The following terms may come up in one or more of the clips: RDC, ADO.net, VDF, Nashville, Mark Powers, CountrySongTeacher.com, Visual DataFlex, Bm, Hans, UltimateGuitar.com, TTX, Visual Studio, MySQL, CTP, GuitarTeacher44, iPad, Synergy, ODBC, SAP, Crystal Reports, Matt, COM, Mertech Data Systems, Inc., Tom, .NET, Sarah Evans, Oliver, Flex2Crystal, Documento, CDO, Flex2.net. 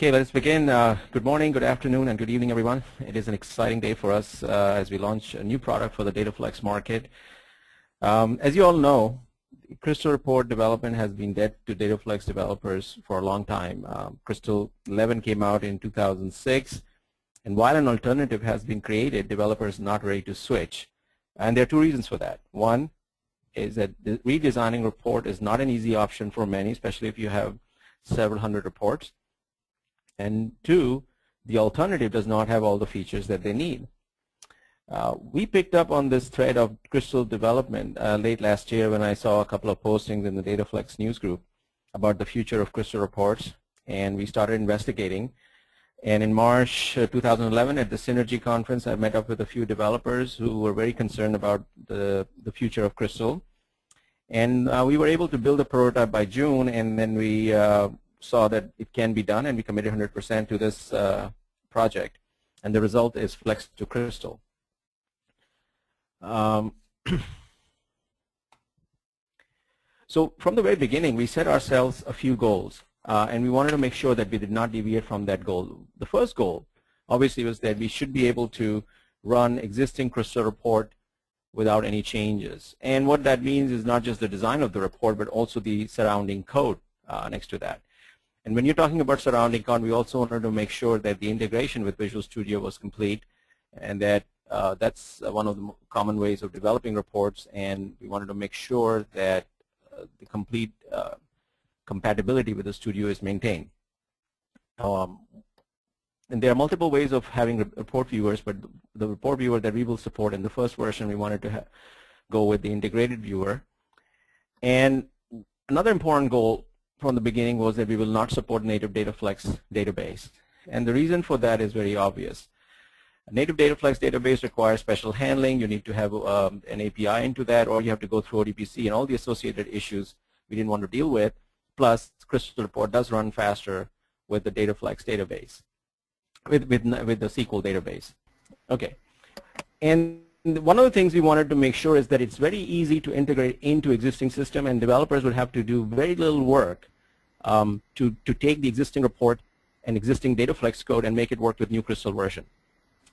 Okay, let's begin. Good morning, good afternoon, and good evening, everyone. It is an exciting day for us as we launch a new product for the DataFlex market. As you all know, Crystal Report development has been dead to DataFlex developers for a long time. Crystal 11 came out in 2006, and while an alternative has been created, developers are not ready to switch. And there are two reasons for that. One is that redesigning report is not an easy option for many, especially if you have several hundred reports. And two, the alternative does not have all the features that they need. We picked up on this thread of Crystal development late last year when I saw a couple of postings in the DataFlex news group about the future of Crystal Reports, and we started investigating. And in March 2011 at the Synergy conference, I met up with a few developers who were very concerned about the future of Crystal. And we were able to build a prototype by June, and then we saw that it can be done, and we committed 100% to this project, and the result is Flex2Crystal. So from the very beginning, we set ourselves a few goals, and we wanted to make sure that we did not deviate from that goal. The first goal, obviously, was that we should be able to run existing Crystal report without any changes, and what that means is not just the design of the report, but also the surrounding code next to that. And when you're talking about surrounding code, we also wanted to make sure that the integration with Visual Studio was complete, and that that's one of the common ways of developing reports, and we wanted to make sure that the complete compatibility with the Studio is maintained. And there are multiple ways of having report viewers, but the report viewer that we will support in the first version, we wanted to go with the integrated viewer. And another important goal from the beginning was that we will not support native DataFlex database. And the reason for that is very obvious. A native DataFlex database requires special handling. You need to have an API into that, or you have to go through ODBC, and all the associated issues we didn't want to deal with. Plus, Crystal Report does run faster with the DataFlex database, with the SQL database. Okay. And one of the things we wanted to make sure is that it's very easy to integrate into existing system, and developers would have to do very little work to take the existing report and existing DataFlex code and make it work with new Crystal version.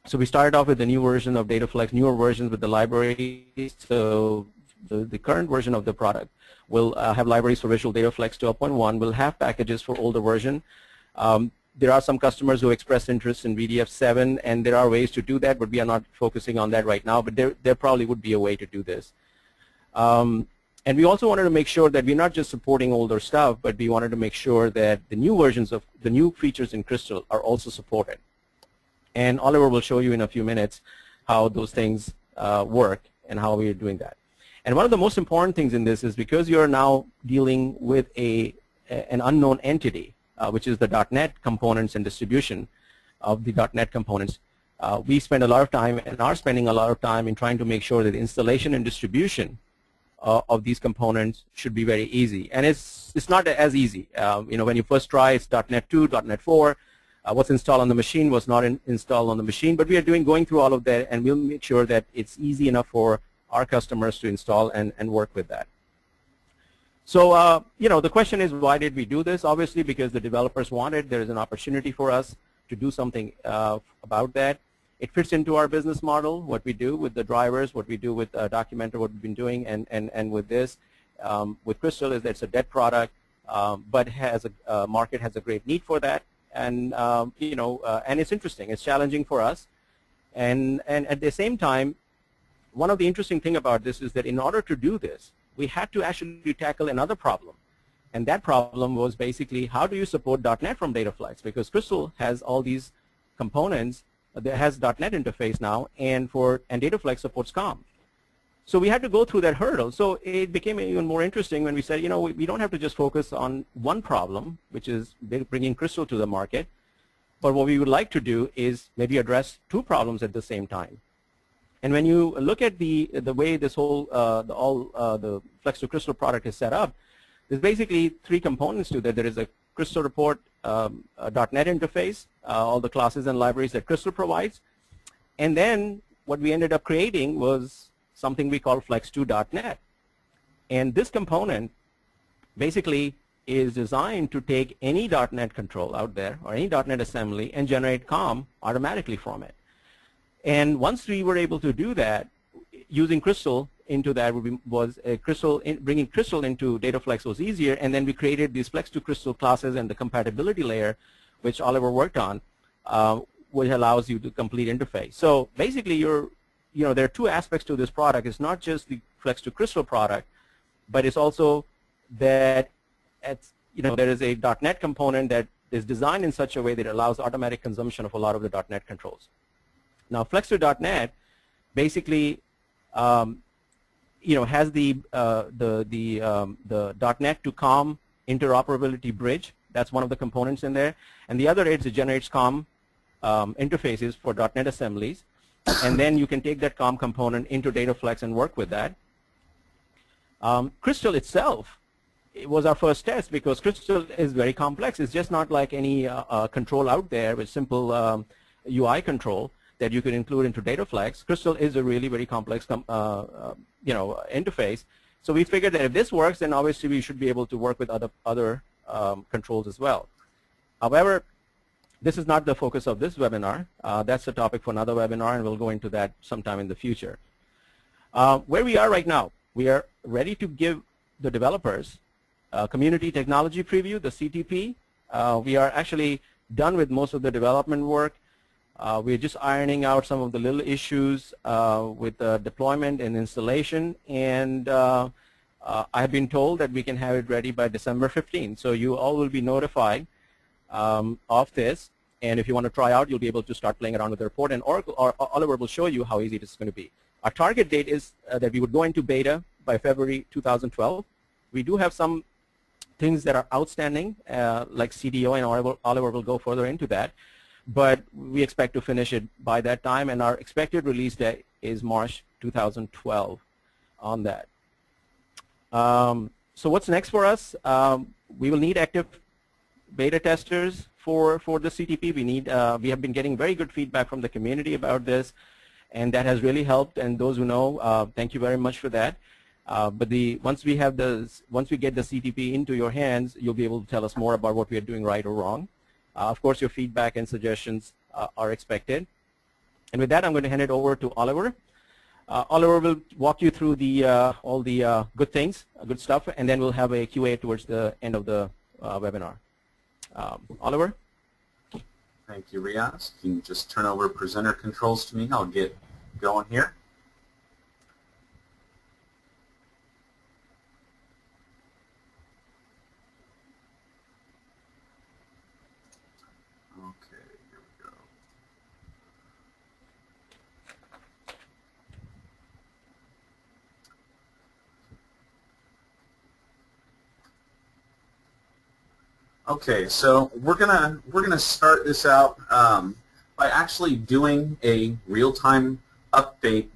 So we started off with the new version of DataFlex, newer versions with the libraries. So the current version of the product will have libraries for Visual DataFlex 12.1, will have packages for older version. There are some customers who express interest in VDF 7, and there are ways to do that, but we are not focusing on that right now, but there probably would be a way to do this. And we also wanted to make sure that we're not just supporting older stuff, but we wanted to make sure that the new versions of the new features in Crystal are also supported. And Oliver will show you in a few minutes how those things work and how we are doing that. And one of the most important things in this is because you're now dealing with an unknown entity, which is the .NET components and distribution of the .NET components. We spend a lot of time and are spending a lot of time in trying to make sure that the installation and distribution of these components should be very easy. And it's not as easy. You know, when you first try, it's .NET 2, .NET 4. What's installed on the machine was not installed on the machine, but we are going through all of that, and we'll make sure that it's easy enough for our customers to install and work with that. So, you know, the question is, why did we do this? Obviously, because the developers wanted. There is an opportunity for us to do something about that. It fits into our business model, what we do with the drivers, what we do with Documento, what we've been doing, and with this. With Crystal, is that it's a dead product, but has a market has a great need for that, and you know, and it's interesting, it's challenging for us, and at the same time, one of the interesting things about this is that in order to do this, we had to actually tackle another problem, and that problem was basically how do you support .NET from DataFlex, because Crystal has all these components that has .NET interface now, and DataFlex supports COM. So we had to go through that hurdle. So it became even more interesting when we said, you know, we don't have to just focus on one problem, which is bringing Crystal to the market, but what we would like to do is maybe address two problems at the same time. And when you look at the way this whole the Flex2Crystal product is set up, there's basically three components to that. There is a Crystal Report .NET interface, all the classes and libraries that Crystal provides, and then what we ended up creating was something we call Flex2.net. And this component basically is designed to take any .NET control out there or any .NET assembly and generate COM automatically from it. And once we were able to do that, using Crystal into that would be, bringing Crystal into DataFlex was easier, and then we created these Flex2Crystal classes and the compatibility layer, which Oliver worked on, which allows you to complete interface. So basically, there are two aspects to this product. It's not just the Flex2Crystal product, but it's also that there is a .NET component that is designed in such a way that it allows automatic consumption of a lot of the .NET controls. Now, Flex2.net basically has the .NET to COM interoperability bridge. That's one of the components in there, and the other is it generates COM interfaces for .NET assemblies, and then you can take that COM component into DataFlex and work with that. Crystal itself, it was our first test because Crystal is very complex. It's just not like any control out there with simple UI control that you could include into DataFlex. Crystal is a really very complex interface. So we figured that if this works, then obviously we should be able to work with other controls as well. However, this is not the focus of this webinar. That's a topic for another webinar, and we'll go into that sometime in the future. Where we are right now, we are ready to give the developers a community technology preview, the CTP. We are actually done with most of the development work. We're just ironing out some of the little issues with the deployment and installation, and I've been told that we can have it ready by December 15. So you all will be notified of this, and if you want to try out, you'll be able to start playing around with the report, and Oliver will show you how easy this is going to be. Our target date is that we would go into beta by February 2012. We do have some things that are outstanding, like CDO, and Oliver will go further into that. But we expect to finish it by that time, and our expected release date is March 2012 on that. So what's next for us? We will need active beta testers for the CTP. We have been getting very good feedback from the community about this, and that has really helped. And those who know, thank you very much for that. But once we get the CTP into your hands, you'll be able to tell us more about what we are doing right or wrong. Of course, your feedback and suggestions are expected. And with that, I'm going to hand it over to Oliver. Oliver will walk you through all the good stuff, and then we'll have a QA towards the end of the webinar. Oliver? Thank you, Riaz. You can just turn over presenter controls to me. I'll get going here. Okay, so we're gonna start this out by actually doing a real-time upgrade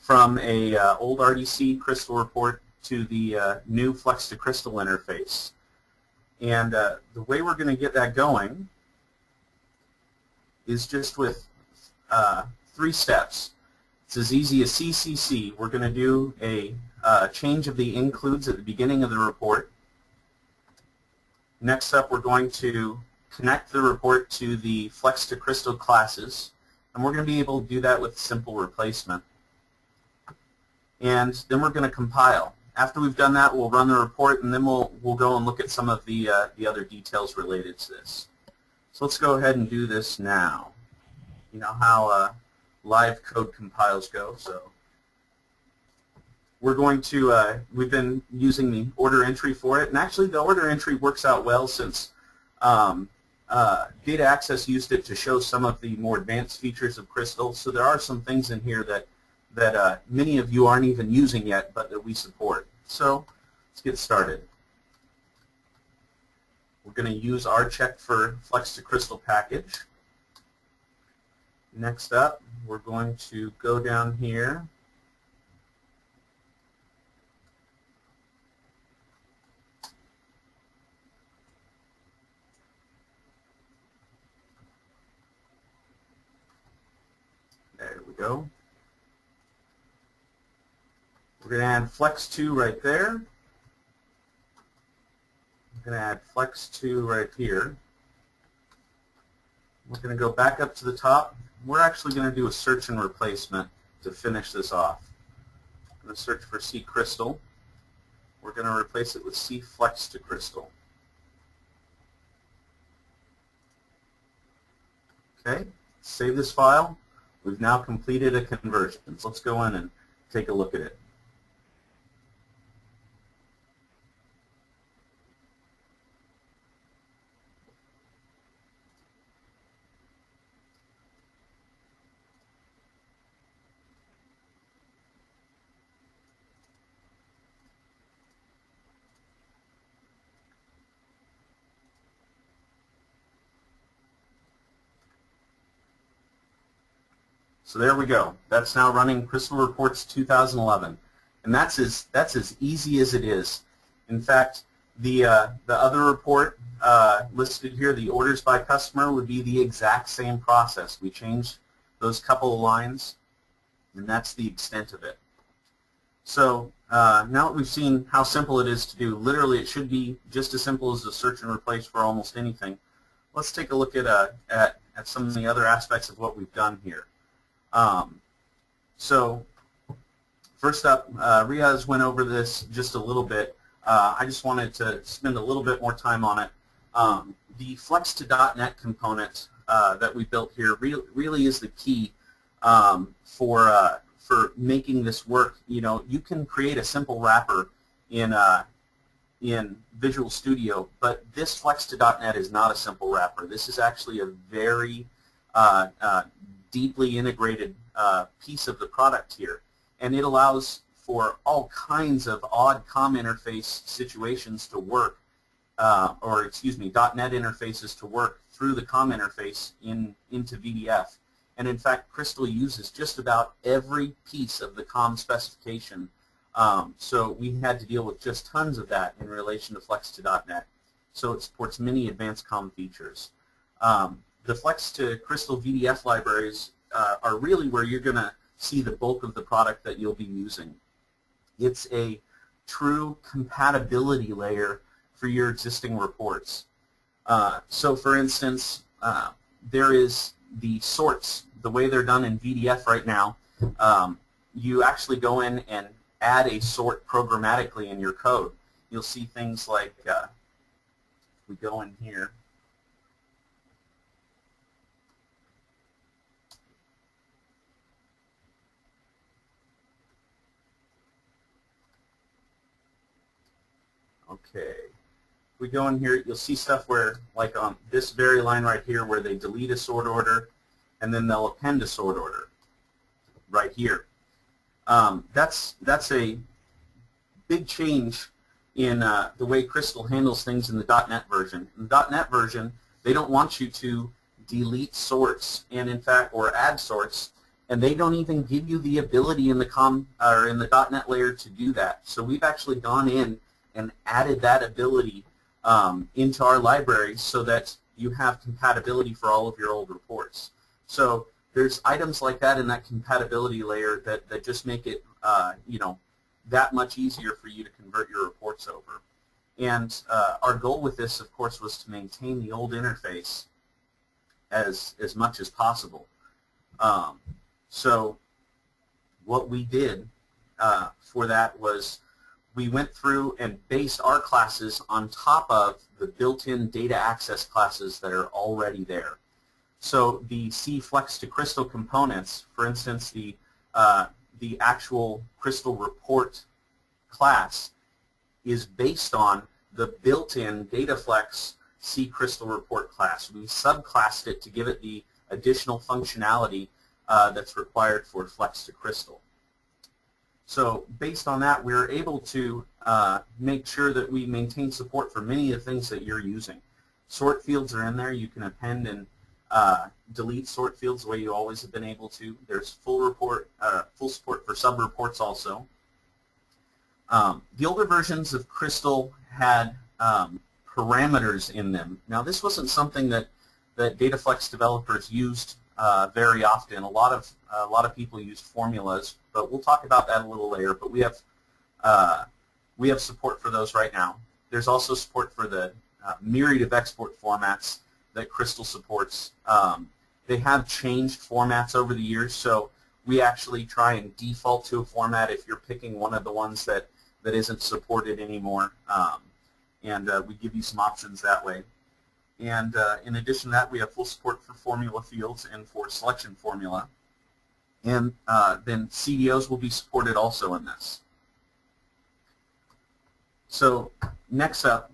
from a old RDC Crystal report to the new Flex2Crystal interface. And the way we're gonna get that going is just with three steps. It's as easy as CCC. We're gonna do a change of the includes at the beginning of the report. Next up, we're going to connect the report to the Flex2Crystal classes, and we're going to be able to do that with simple replacement. And then we're going to compile. After we've done that, we'll run the report, and then we'll go and look at some of the other details related to this. So let's go ahead and do this now. You know how live code compiles go, so we're going to, we've been using the order entry for it, and actually the order entry works out well since Data Access used it to show some of the more advanced features of Crystal, so there are some things in here that many of you aren't even using yet, but that we support. So let's get started. We're going to use our check for Flex2Crystal package. Next up, we're going to go down here. Go. We're going to add Flex2 right there. I'm going to add Flex2 right here. We're going to go back up to the top. We're actually going to do a search and replacement to finish this off. I'm going to search for C.Crystal. We're going to replace it with C.Flex2Crystal. Okay, save this file. We've now completed a conversion. So let's go in and take a look at it. So there we go. That's now running Crystal Reports 2011, and that's as easy as it is. In fact, the other report listed here, the orders by customer, would be the exact same process. We changed those couple of lines, and that's the extent of it. So now that we've seen how simple it is to do, literally it should be just as simple as the search and replace for almost anything. Let's take a look at some of the other aspects of what we've done here. So first up, Riaz went over this just a little bit. I just wanted to spend a little bit more time on it. The Flex2.net component that we built here really is the key for making this work. You know, you can create a simple wrapper in Visual Studio, but this Flex2.net is not a simple wrapper. This is actually a very deeply integrated piece of the product here, and it allows for all kinds of odd COM interface situations to work, or excuse me, .NET interfaces to work through the COM interface into VDF. And in fact, Crystal uses just about every piece of the COM specification, so we had to deal with just tons of that in relation to Flex2.net. So it supports many advanced COM features. The Flex2Crystal VDF libraries are really where you're going to see the bulk of the product that you'll be using. It's a true compatibility layer for your existing reports. So for instance, there is the sorts, the way they're done in VDF right now. You actually go in and add a sort programmatically in your code. You'll see things like, if we go in here, okay, if we go in here, you'll see stuff where, like on this very line right here, where they delete a sort order and then they'll append a sort order right here. That's a big change in the way Crystal handles things in the .NET version. In the .NET version, they don't want you to delete sorts, and in fact, or add sorts, and they don't even give you the ability in the COM or in the .NET layer to do that. So we've actually gone in and added that ability into our library so that you have compatibility for all of your old reports. So there's items like that in that compatibility layer that just make it, you know, that much easier for you to convert your reports over. And our goal with this, of course, was to maintain the old interface as much as possible. So what we did for that was, we went through and based our classes on top of the built-in data access classes that are already there. So the C.Flex2Crystal components, for instance, the actual Crystal Report class is based on the built-in DataFlex C.Crystal Report class. We subclassed it to give it the additional functionality that's required for Flex2Crystal. So based on that, we're able to make sure that we maintain support for many of the things that you're using. Sort fields are in there. You can append and delete sort fields the way you always have been able to. There's full support for sub-reports also. The older versions of Crystal had parameters in them. Now, this wasn't something that DataFlex developers used very often. A lot of people use formulas, but we'll talk about that a little later. But we have support for those right now. There's also support for the myriad of export formats that Crystal supports. They have changed formats over the years, so we actually try and default to a format if you're picking one of the ones that isn't supported anymore, and we give you some options that way. And in addition to that, we have full support for formula fields and for selection formula. And then CDOs will be supported also in this. So next up,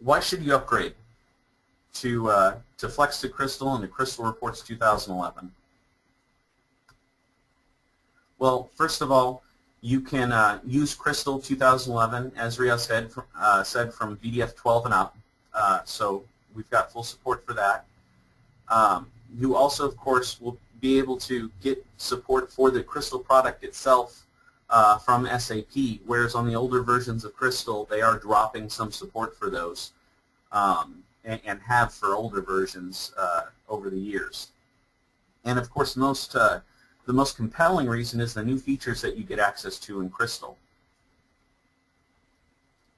why should you upgrade to Flex2Crystal and to Crystal Reports 2011? Well, first of all, you can use Crystal 2011, as Riaz said, from VDF 12 and up. So we've got full support for that. You also, of course, will be able to get support for the Crystal product itself from SAP, whereas on the older versions of Crystal, they are dropping some support for those and have for older versions over the years. And, of course, the most compelling reason is the new features that you get access to in Crystal.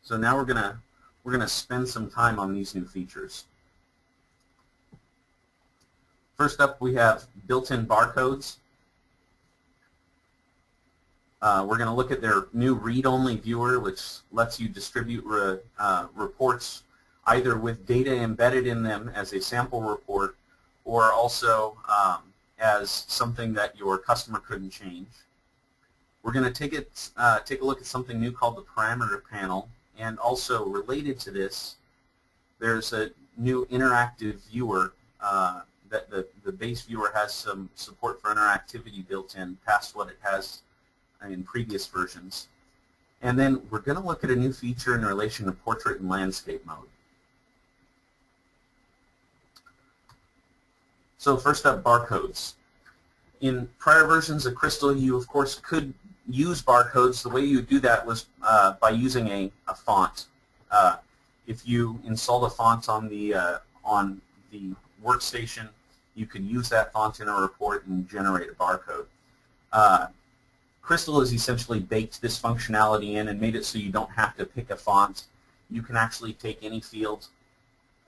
So now we're going to spend some time on these new features. First up, we have built-in barcodes. We're going to look at their new read-only viewer, which lets you distribute reports either with data embedded in them as a sample report or also as something that your customer couldn't change. We're going to take a look at something new called the parameter panel, and also related to this, there's a new interactive viewer that the base viewer has some support for interactivity built in past what it has in previous versions. And then we're going to look at a new feature in relation to portrait and landscape mode. So first up, barcodes. In prior versions of Crystal, you of course could use barcodes. The way you do that was by using a font. If you install the font on the workstation, you can use that font in a report and generate a barcode. Crystal has essentially baked this functionality in and made it so you don't have to pick a font. You can actually take any field,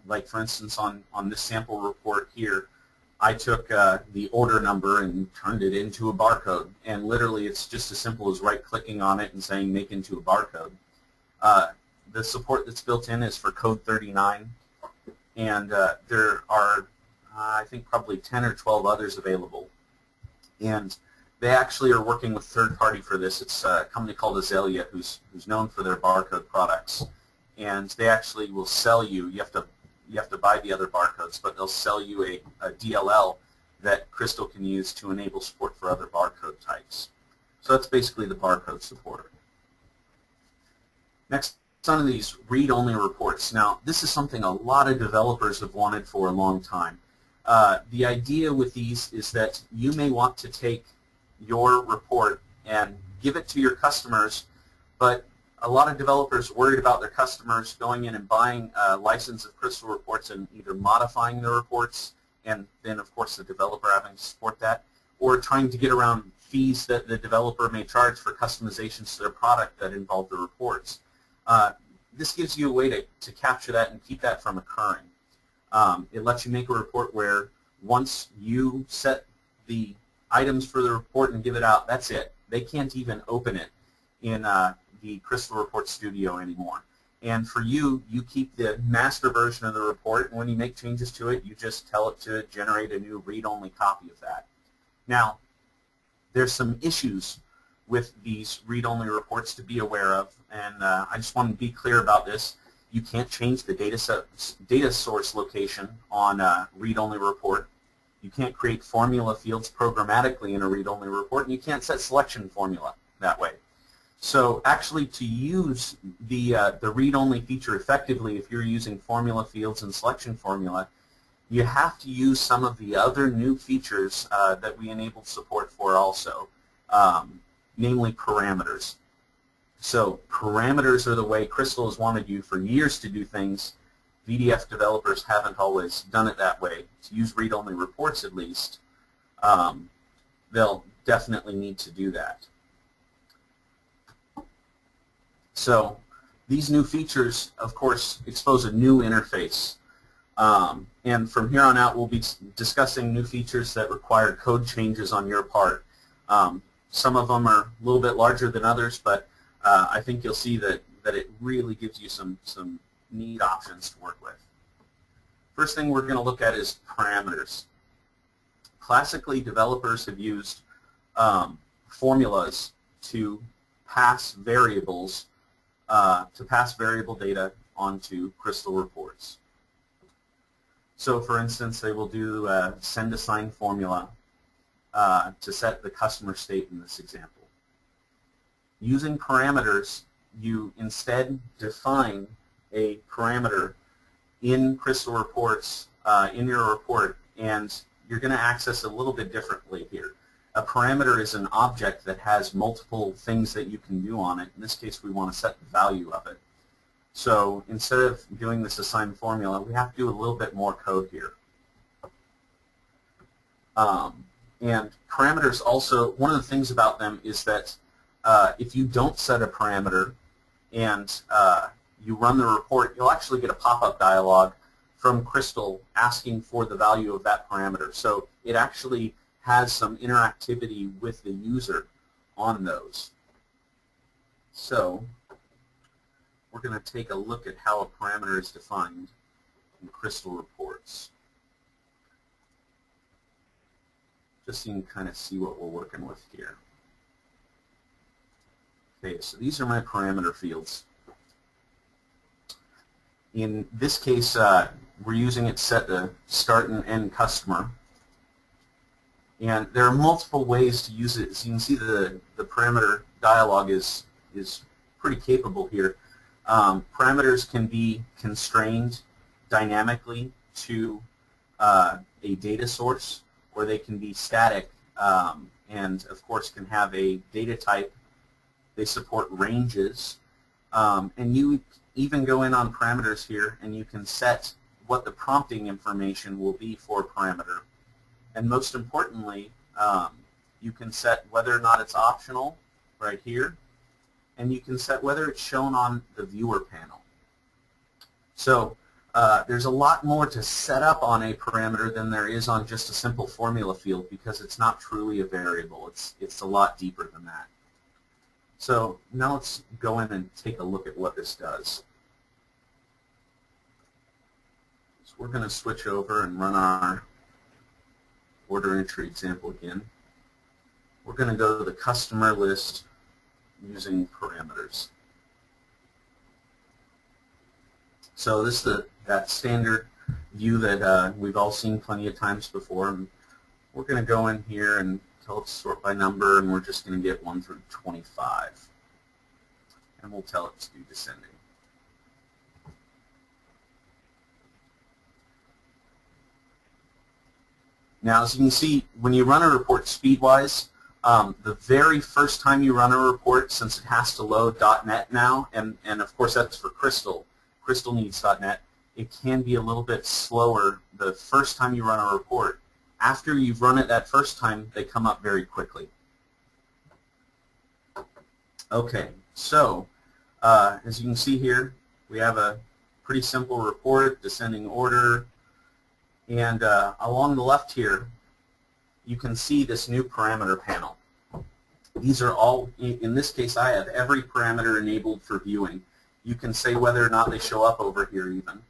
like for instance on this sample report here, I took the order number and turned it into a barcode, and literally it's just as simple as right-clicking on it and saying make into a barcode. The support that's built in is for code 39, and there are I think probably 10 or 12 others available, and they actually are working with third party for this. It's a company called Azalea who's known for their barcode products, and they actually will sell you. You have to buy the other barcodes, but they'll sell you a DLL that Crystal can use to enable support for other barcode types. So that's basically the barcode supporter. Next, some of these read-only reports. Now, this is something a lot of developers have wanted for a long time. The idea with these is that you may want to take your report and give it to your customers, but a lot of developers worried about their customers going in and buying a license of Crystal Reports and either modifying the reports, and then of course the developer having to support that, or trying to get around fees that the developer may charge for customizations to their product that involve the reports. This gives you a way to capture that and keep that from occurring. It lets you make a report where once you set the items for the report and give it out, that's it. They can't even open it in the Crystal Report Studio anymore. And for you, you keep the master version of the report, and when you make changes to it, you just tell it to generate a new read-only copy of that. Now, there's some issues with these read-only reports to be aware of, and I just want to be clear about this. You can't change the data source location on a read-only report. You can't create formula fields programmatically in a read-only report, and you can't set selection formula that way. So actually, to use the read-only feature effectively, if you're using formula fields and selection formula, you have to use some of the other new features that we enabled support for also, namely parameters. So parameters are the way Crystal has wanted you for years to do things. VDF developers haven't always done it that way. To use read-only reports, at least, they'll definitely need to do that. So These new features, of course, expose a new interface. And from here on out, we'll be discussing new features that require code changes on your part. Some of them are a little bit larger than others, but I think you'll see that it really gives you some neat options to work with. First thing we're going to look at is parameters. Classically, developers have used formulas to pass variables, to pass variable data onto Crystal reports. So for instance, they will do a send assign formula to set the customer state in this example. Using parameters, you instead define a parameter in Crystal reports, in your report, and you're going to access a little bit differently here. A parameter is an object that has multiple things that you can do on it. In this case, we want to set the value of it. So instead of doing this assign formula, we have to do a little bit more code here. And parameters also, one of the things about them is that if you don't set a parameter and you run the report, you'll actually get a pop-up dialog from Crystal asking for the value of that parameter. So it actually has some interactivity with the user on those. So we're going to take a look at how a parameter is defined in Crystal reports, just so you can kind of see what we're working with here. Okay, so these are my parameter fields. In this case, we're using it to set the start and end customer. And there are multiple ways to use it. So you can see the parameter dialog is pretty capable here. Parameters can be constrained dynamically to a data source, or they can be static and, of course, can have a data type. They support ranges. And you even go in on parameters here, and you can set what the prompting information will be for a parameter. And most importantly, you can set whether or not it's optional right here, and you can set whether it's shown on the viewer panel. So there's a lot more to set up on a parameter than there is on just a simple formula field, because it's not truly a variable. It's a lot deeper than that. So now let's go in and take a look at what this does. So we're going to switch over and run our order entry example again. We're going to go to the customer list using parameters. So this is that standard view that we've all seen plenty of times before. And we're going to go in here and tell it to sort by number, and we're just going to get 1 through 25. And we'll tell it to do descending. Now, as you can see, when you run a report speed-wise, the very first time you run a report, since it has to load .NET now, and of course that's for Crystal. Crystal needs .NET. It can be a little bit slower the first time you run a report. After you've run it that first time, they come up very quickly. Okay, so as you can see here, we have a pretty simple report, descending order. And along the left here, you can see this new parameter panel. These are all, in this case, I have every parameter enabled for viewing. You can say whether or not they show up over here even.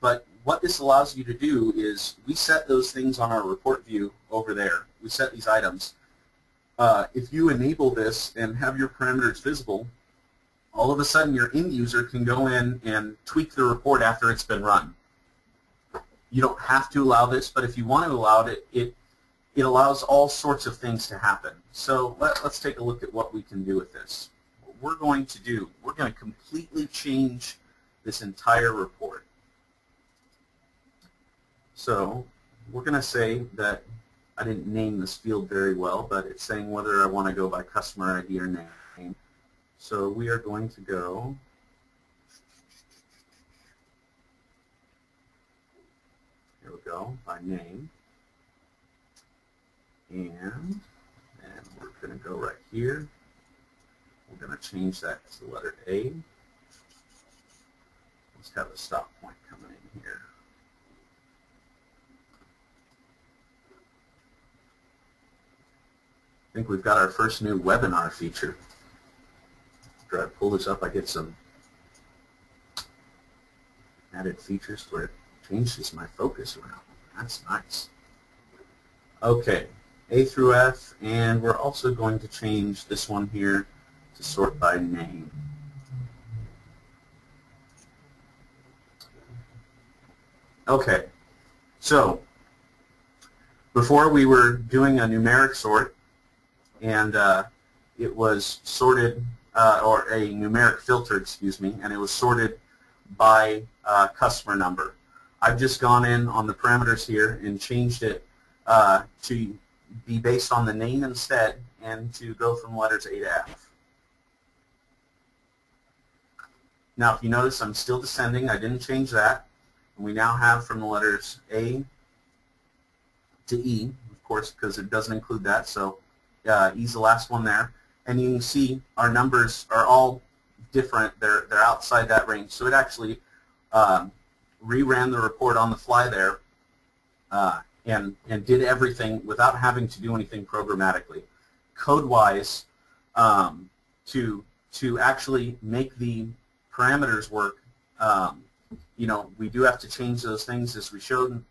But what this allows you to do is we set those things on our report view over there. We set these items. If you enable this and have your parameters visible, all of a sudden your end user can go in and tweak the report after it's been run. You don't have to allow this, but if you want to allow it, it allows all sorts of things to happen. So let's take a look at what we can do with this. What we're going to do, we're going to completely change this entire report. So we're going to say that, I didn't name this field very well, but it's saying whether I want to go by customer ID or name. So we are going to go by name, and we're going to go right here. We're going to change that to the letter A. Let's have a stop point coming in here. I think we've got our first new webinar feature. After I pull this up, I get some added features where it changes my focus around. That's nice. Okay, A through F, and we're also going to change this one here to sort by name. Okay, so before we were doing a numeric sort, and it was sorted, or a numeric filter, excuse me, and it was sorted by customer number. I've just gone in on the parameters here and changed it to be based on the name instead, and to go from letters A to F. Now if you notice, I'm still descending, I didn't change that. And we now have from the letters A to E, of course, because it doesn't include that, so E's the last one there. And you can see our numbers are all different, they're outside that range, so it actually reran the report on the fly there and did everything without having to do anything programmatically. Code-wise, to actually make the parameters work, you know, we do have to change those things as we showed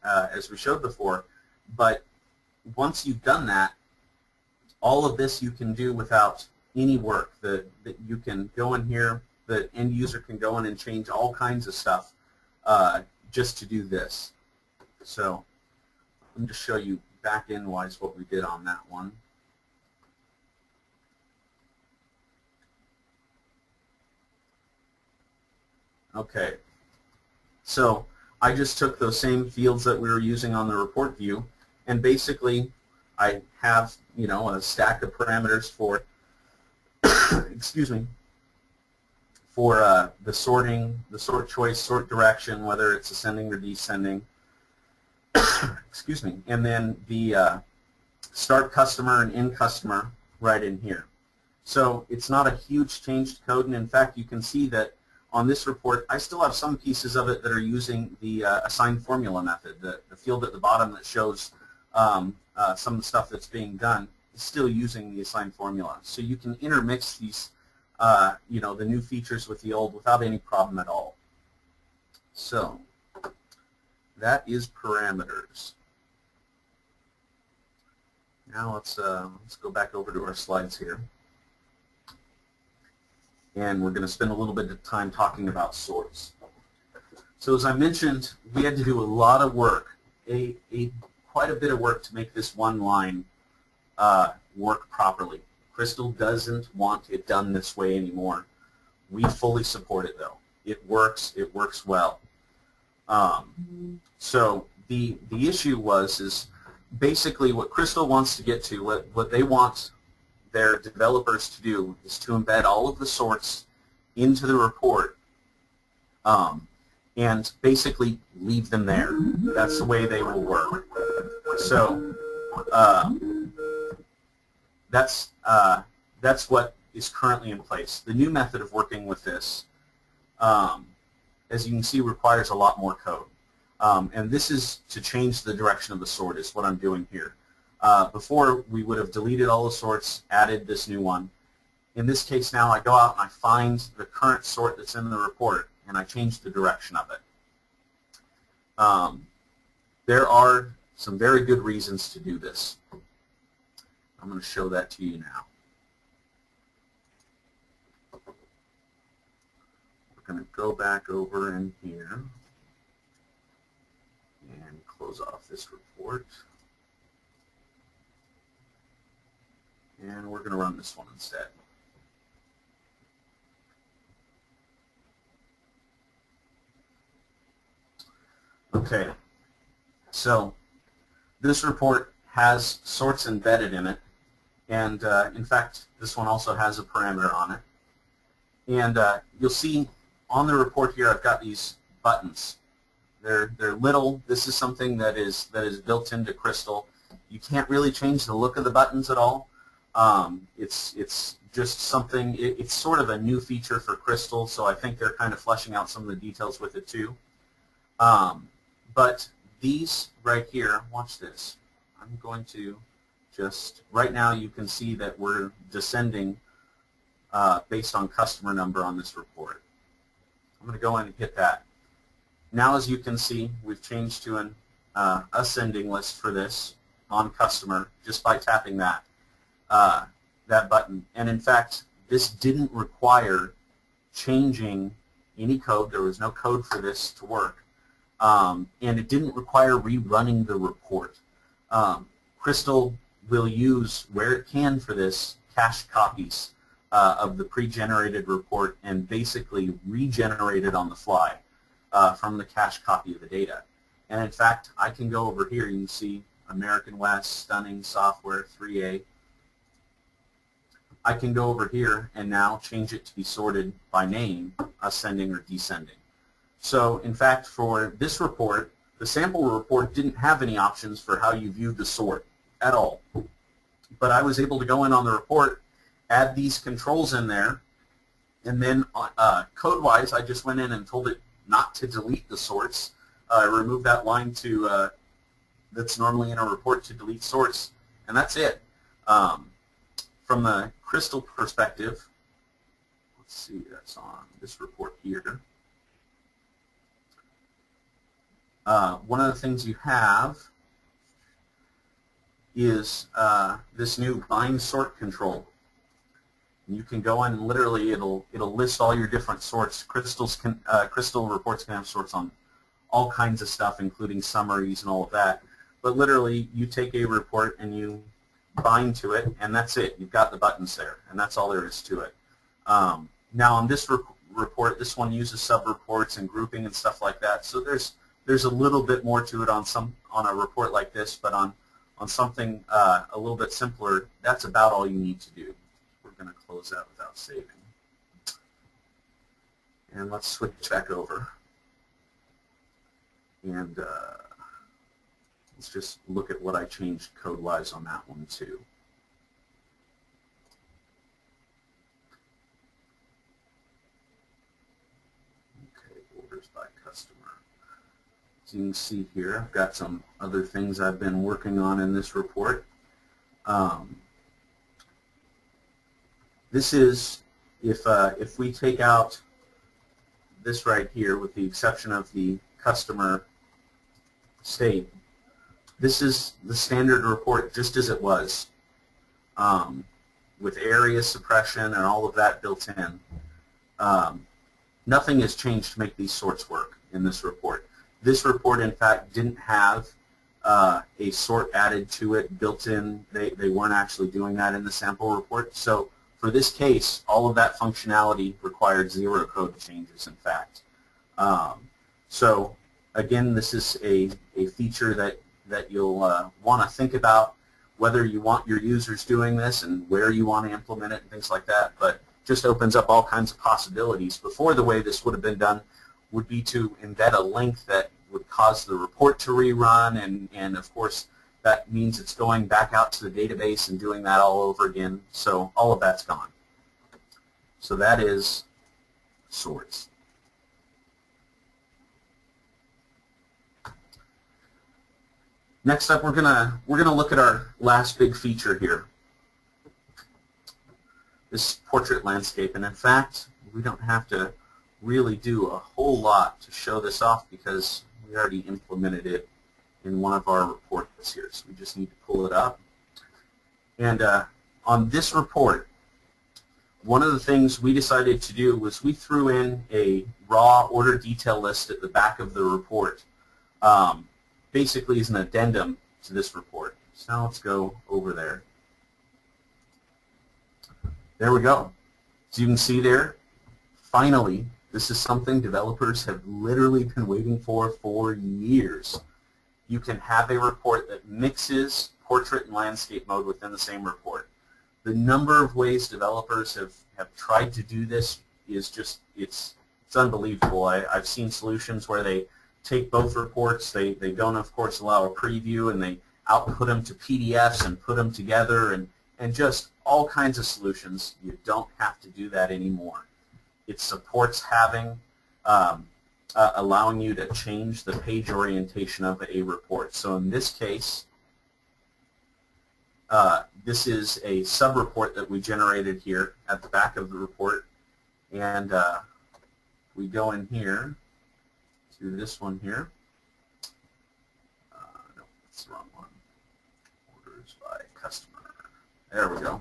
before, but once you've done that, all of this you can do without any work. That you can go in here, the end user can go in and change all kinds of stuff just to do this. So let me just show you back end wise what we did on that one. Okay. So I just took those same fields that we were using on the report view, and basically I have, you know, a stack of parameters for, excuse me, for the sorting, the sort choice, sort direction, whether it's ascending or descending, excuse me, and then the start customer and end customer right in here. So it's not a huge change to code, and in fact you can see that on this report, I still have some pieces of it that are using the assigned formula method. The field at the bottom that shows some of the stuff that's being done is still using the assigned formula. So you can intermix these, you know, the new features with the old without any problem at all. So that is parameters. Now let's go back over to our slides here. And we're going to spend a little bit of time talking about sorts. So as I mentioned, we had to do a lot of work, quite a bit of work to make this one line work properly. Crystal doesn't want it done this way anymore. We fully support it though. It works well. So the issue is basically what Crystal wants to get to, what they want their developers to do is to embed all of the sorts into the report and basically leave them there. That's the way they will work. So that's what is currently in place. The new method of working with this, as you can see, requires a lot more code. And this is to change the direction of the sort is what I'm doing here. Before, we would have deleted all the sorts, added this new one. In this case now, I go out and I find the current sort that's in the report, and I change the direction of it. There are some very good reasons to do this. I'm going to show that to you now. We're going to go back over in here and close off this report. And we're going to run this one instead. Okay, so this report has sorts embedded in it, and in fact this one also has a parameter on it. And you'll see on the report here I've got these buttons. They're little. This is something that is built into Crystal. You can't really change the look of the buttons at all. It's just something, it's sort of a new feature for Crystal, so I think they're kind of fleshing out some of the details with it too. But these right here, watch this. I'm going to just, right now you can see that we're descending based on customer number on this report. I'm going to go in and hit that. Now as you can see, we've changed to an ascending list for this on customer just by tapping that. That button. And in fact, this didn't require changing any code. There was no code for this to work. And it didn't require rerunning the report. Crystal will use, where it can for this, cache copies of the pre-generated report and basically regenerate it on the fly from the cache copy of the data. And in fact, I can go over here. You can see American West, Stunning Software, 3A. I can go over here and now change it to be sorted by name, ascending or descending. So in fact, for this report, the sample report didn't have any options for how you viewed the sort at all. But I was able to go in on the report, add these controls in there, and then code-wise, I just went in and told it not to delete the sorts. Remove that line to that's normally in a report to delete sorts, and that's it. From the Crystal perspective, let's see, that's on this report here. One of the things you have is this new bind sort control. And you can go in and literally it'll list all your different sorts. Crystal reports can have sorts on all kinds of stuff, including summaries and all of that. But literally, you take a report and you bind to it, and that's it. You've got the buttons there, and that's all there is to it. Now, on this report, this one uses sub-reports and grouping and stuff like that. So there's a little bit more to it on a report like this, but on something a little bit simpler, that's about all you need to do. We're going to close that without saving, and let's switch back over, and let's just look at what I changed code-wise on that one, too. Okay, orders by customer. As you can see here, I've got some other things I've been working on in this report. This is, if we take out this right here, with the exception of the customer state, this is the standard report just as it was, with area suppression and all of that built in. Nothing has changed to make these sorts work in this report. This report, in fact, didn't have a sort added to it built in. They weren't actually doing that in the sample report. So for this case, all of that functionality required zero code changes, in fact. So again, this is a feature that you'll want to think about, whether you want your users doing this and where you want to implement it and things like that, but just opens up all kinds of possibilities. Before, the way this would have been done would be to embed a link that would cause the report to rerun, and of course that means it's going back out to the database and doing that all over again, so all of that's gone. So that is sorts. Next up, we're gonna look at our last big feature here, this portrait landscape. And in fact, we don't have to really do a whole lot to show this off because we already implemented it in one of our reports here. So we just need to pull it up. And on this report, one of the things we decided to do was we threw in a raw order detail list at the back of the report. Basically is an addendum to this report. So now let's go over there. There we go. So you can see there, finally, this is something developers have literally been waiting for years. You can have a report that mixes portrait and landscape mode within the same report. The number of ways developers have tried to do this is just, it's unbelievable. I've seen solutions where they take both reports. They don't, of course, allow a preview, and they output them to PDFs and put them together, and and just all kinds of solutions. You don't have to do that anymore. It supports having, allowing you to change the page orientation of a report. So in this case, this is a sub-report that we generated here at the back of the report, and we go in here to this one here. No, that's the wrong one. Orders by customer. There we go.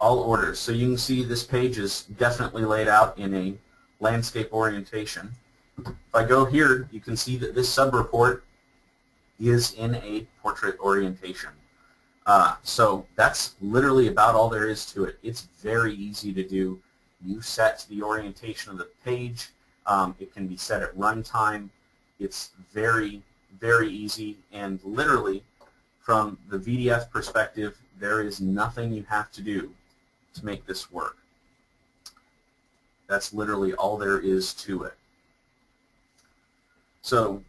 All orders. So you can see this page is definitely laid out in a landscape orientation. If I go here, you can see that this sub-report is in a portrait orientation. So that's literally about all there is to it. It's very easy to do. You set the orientation of the page. It can be set at runtime. It's very, very easy, and literally from the VDF perspective, there is nothing you have to do to make this work. That's literally all there is to it. So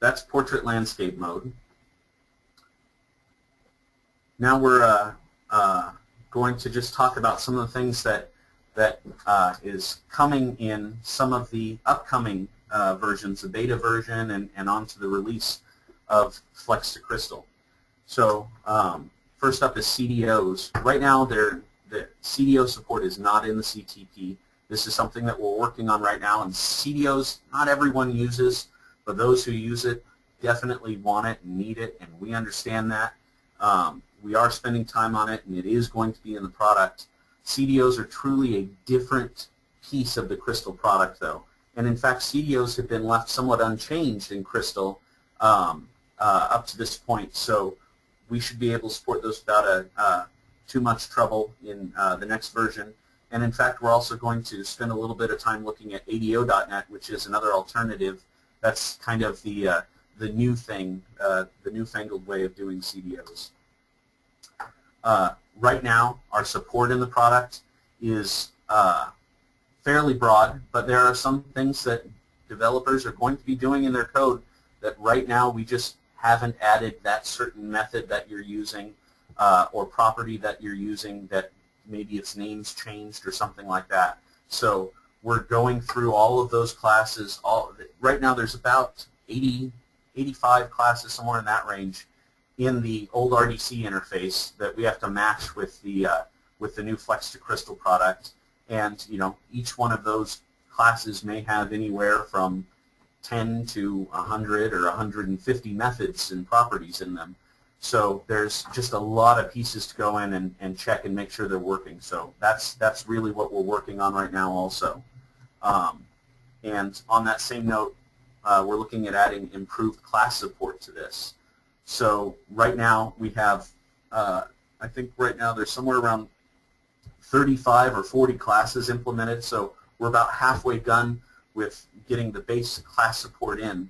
that's portrait landscape mode. Now we're going to just talk about some of the things that is coming in some of the upcoming versions, the beta version and onto the release of Flex2Crystal. So first up is CDOs. Right now, the CDO support is not in the CTP. This is something that we're working on right now, and CDOs, not everyone uses, but those who use it definitely want it and need it, and we understand that. We are spending time on it, and it is going to be in the product. CDOs are truly a different piece of the Crystal product, though. And in fact, CDOs have been left somewhat unchanged in Crystal up to this point, so we should be able to support those without too much trouble in the next version. And in fact, we're also going to spend a little bit of time looking at ADO.net, which is another alternative. That's kind of the new thing, the newfangled way of doing CDOs. Right now, our support in the product is fairly broad, but there are some things that developers are going to be doing in their code that right now we just haven't added that certain method that you're using or property that you're using, that maybe its name's changed or something like that. So we're going through all of those classes. Right now there's about 80, 85 classes, somewhere in that range, in the old RDC interface that we have to match with the new Flex2Crystal product. And you know, each one of those classes may have anywhere from 10 to 100 or 150 methods and properties in them. So there's just a lot of pieces to go in and check and make sure they're working. So that's really what we're working on right now also. And on that same note, we're looking at adding improved class support to this. So right now we have, I think right now there's somewhere around 35 or 40 classes implemented. So we're about halfway done with getting the base class support in.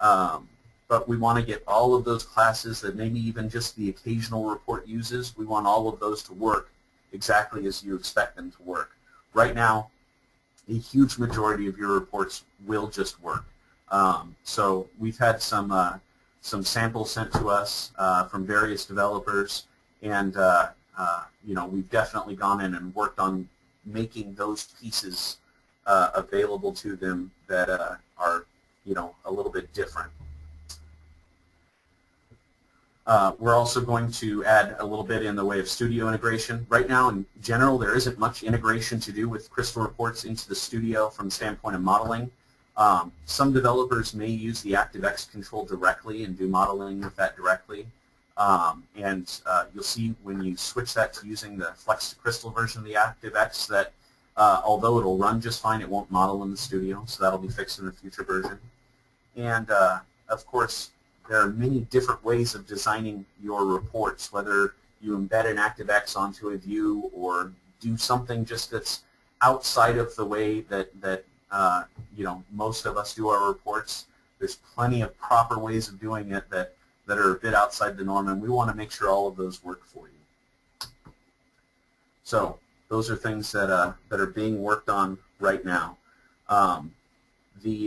But we want to get all of those classes that maybe even just the occasional report uses, we want all of those to work exactly as you expect them to work. Right now, a huge majority of your reports will just work. So we've had some samples sent to us from various developers, and you know, we've definitely gone in and worked on making those pieces available to them that are, you know, a little bit different. We're also going to add a little bit in the way of studio integration. Right now, in general, there isn't much integration to do with Crystal Reports into the studio from the standpoint of modeling. Some developers may use the ActiveX control directly and do modeling with that directly. You'll see when you switch that to using the Flex2Crystal version of the ActiveX that although it'll run just fine, it won't model in the studio, so that'll be fixed in the future version. And of course, there are many different ways of designing your reports, whether you embed an ActiveX onto a view or do something just that's outside of the way that you know, most of us do our reports. There's plenty of proper ways of doing it that are a bit outside the norm, and we want to make sure all of those work for you. So those are things that are being worked on right now. The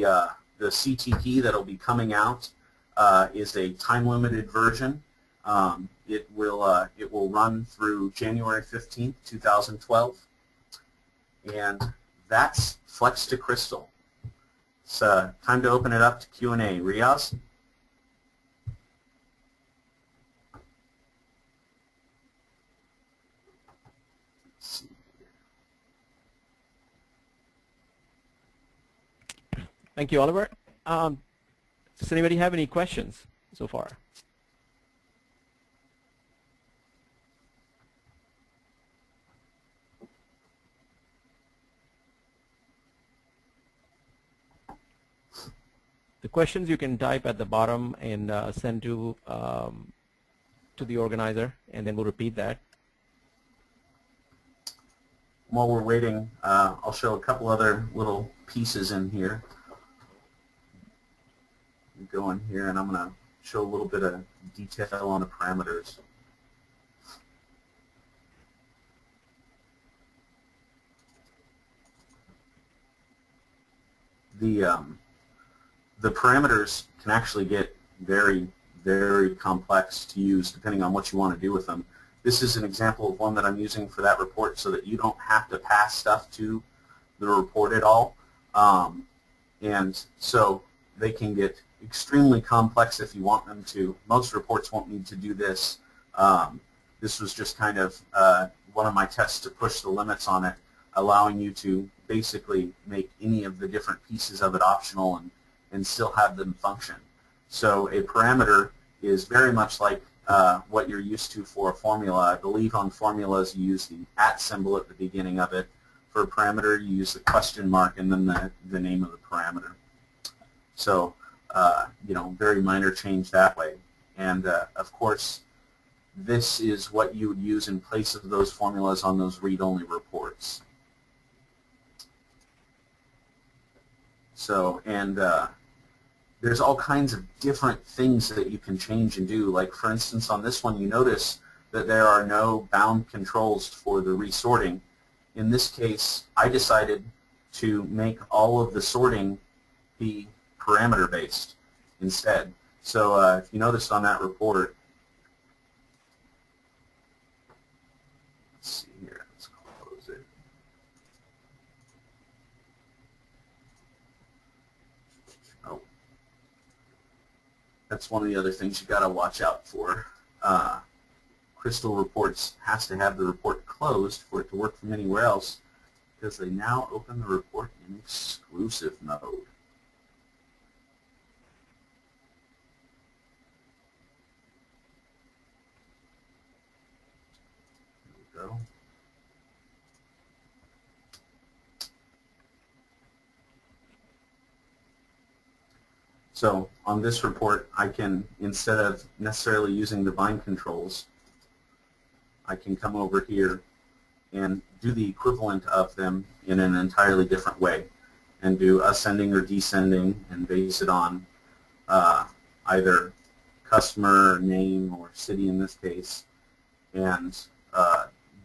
CTP that'll be coming out is a time-limited version. It will run through January 15th, 2012, and that's Flex2Crystal. It's time to open it up to Q&A. Riaz? Thank you, Oliver. Does anybody have any questions so far? The questions you can type at the bottom and send to the organizer, and then we'll repeat that. While we're waiting, I'll show a couple other little pieces in here. Go in here, and I'm going to show a little bit of detail on the parameters. The parameters can actually get very, very complex to use depending on what you want to do with them. This is an example of one that I'm using for that report so that you don't have to pass stuff to the report at all. And so they can get extremely complex if you want them to. Most reports won't need to do this. This was just kind of one of my tests to push the limits on it, allowing you to basically make any of the different pieces of it optional and still have them function. So a parameter is very much like what you're used to for a formula. I believe on formulas you use the @ symbol at the beginning of it. For a parameter you use the question mark and then the name of the parameter. So you know, very minor change that way. And of course this is what you would use in place of those formulas on those read-only reports. So, and there's all kinds of different things that you can change and do. Like, for instance, on this one, you notice that there are no bound controls for the resorting. In this case, I decided to make all of the sorting be parameter-based instead. So if you noticed on that report, let's see here, let's close it. Oh, that's one of the other things you got to watch out for. Crystal Reports has to have the report closed for it to work from anywhere else, because they now open the report in exclusive mode. So on this report, I can, instead of necessarily using the bind controls, I can come over here and do the equivalent of them in an entirely different way and do ascending or descending and base it on either customer name or city in this case, and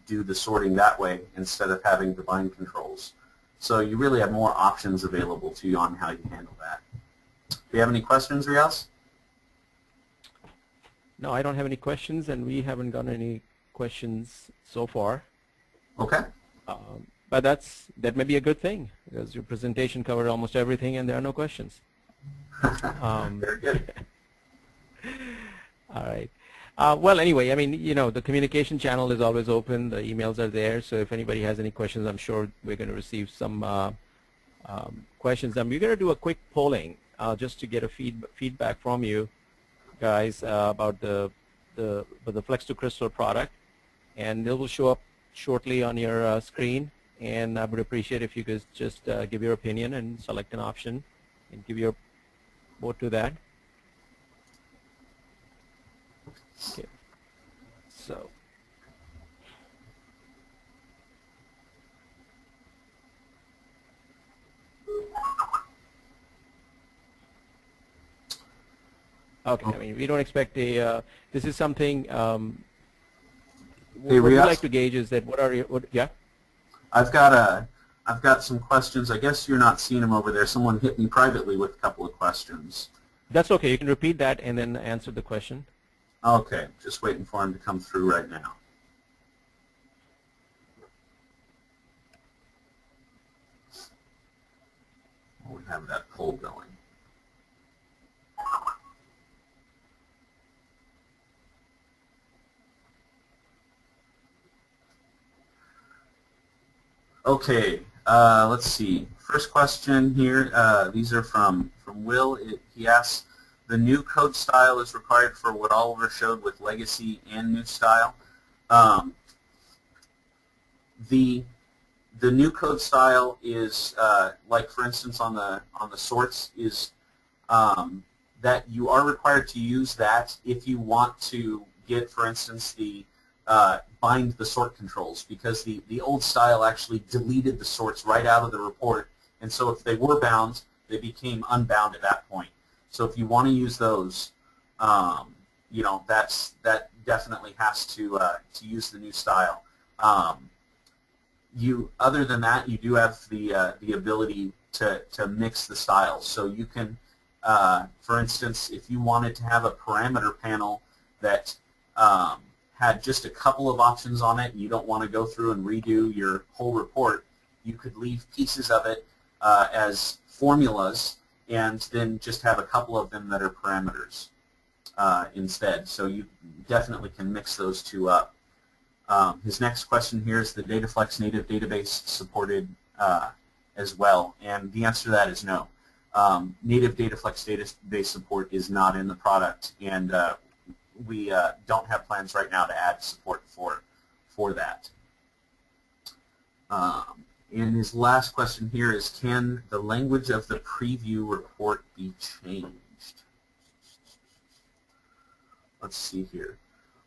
do the sorting that way instead of having the bind controls. So you really have more options available to you on how you handle that. Do you have any questions, Riaz? No, I don't have any questions, and we haven't gotten any questions so far. Okay. But that may be a good thing, because your presentation covered almost everything, and there are no questions. Very good. All right. Well, anyway, I mean, you know, the communication channel is always open. The emails are there. So if anybody has any questions, I'm sure we're going to receive some questions. And we're going to do a quick polling just to get a feedback from you guys about the Flex2Crystal product. And it will show up shortly on your screen. And I would appreciate if you could just give your opinion and select an option and give your vote to that. Okay. So okay, I mean, we don't expect a this is something what we like to gauge is that what are you yeah? I've got some questions. I guess you're not seeing them over there. Someone hit me privately with a couple of questions. That's okay. You can repeat that and then answer the question. Okay, just waiting for him to come through right now. We have that poll going. Okay, let's see. First question here, these are from Will. He asks, the new code style is required for what Oliver showed with legacy and new style. The new code style is, like for instance on the sorts, is that you are required to use that if you want to get, for instance, the bind the sort controls, because the old style actually deleted the sorts right out of the report, and so if they were bound, they became unbound at that point. So if you want to use those, you know, that definitely has to use the new style. Other than that, you do have the ability to mix the styles. So you can, for instance, if you wanted to have a parameter panel that had just a couple of options on it, and you don't want to go through and redo your whole report, you could leave pieces of it as formulas and then just have a couple of them that are parameters instead. So you definitely can mix those two up. His next question here is the DataFlex native database supported as well, and the answer to that is no. Native DataFlex database support is not in the product, and we don't have plans right now to add support for that. And his last question here is, can the language of the preview report be changed? Let's see here.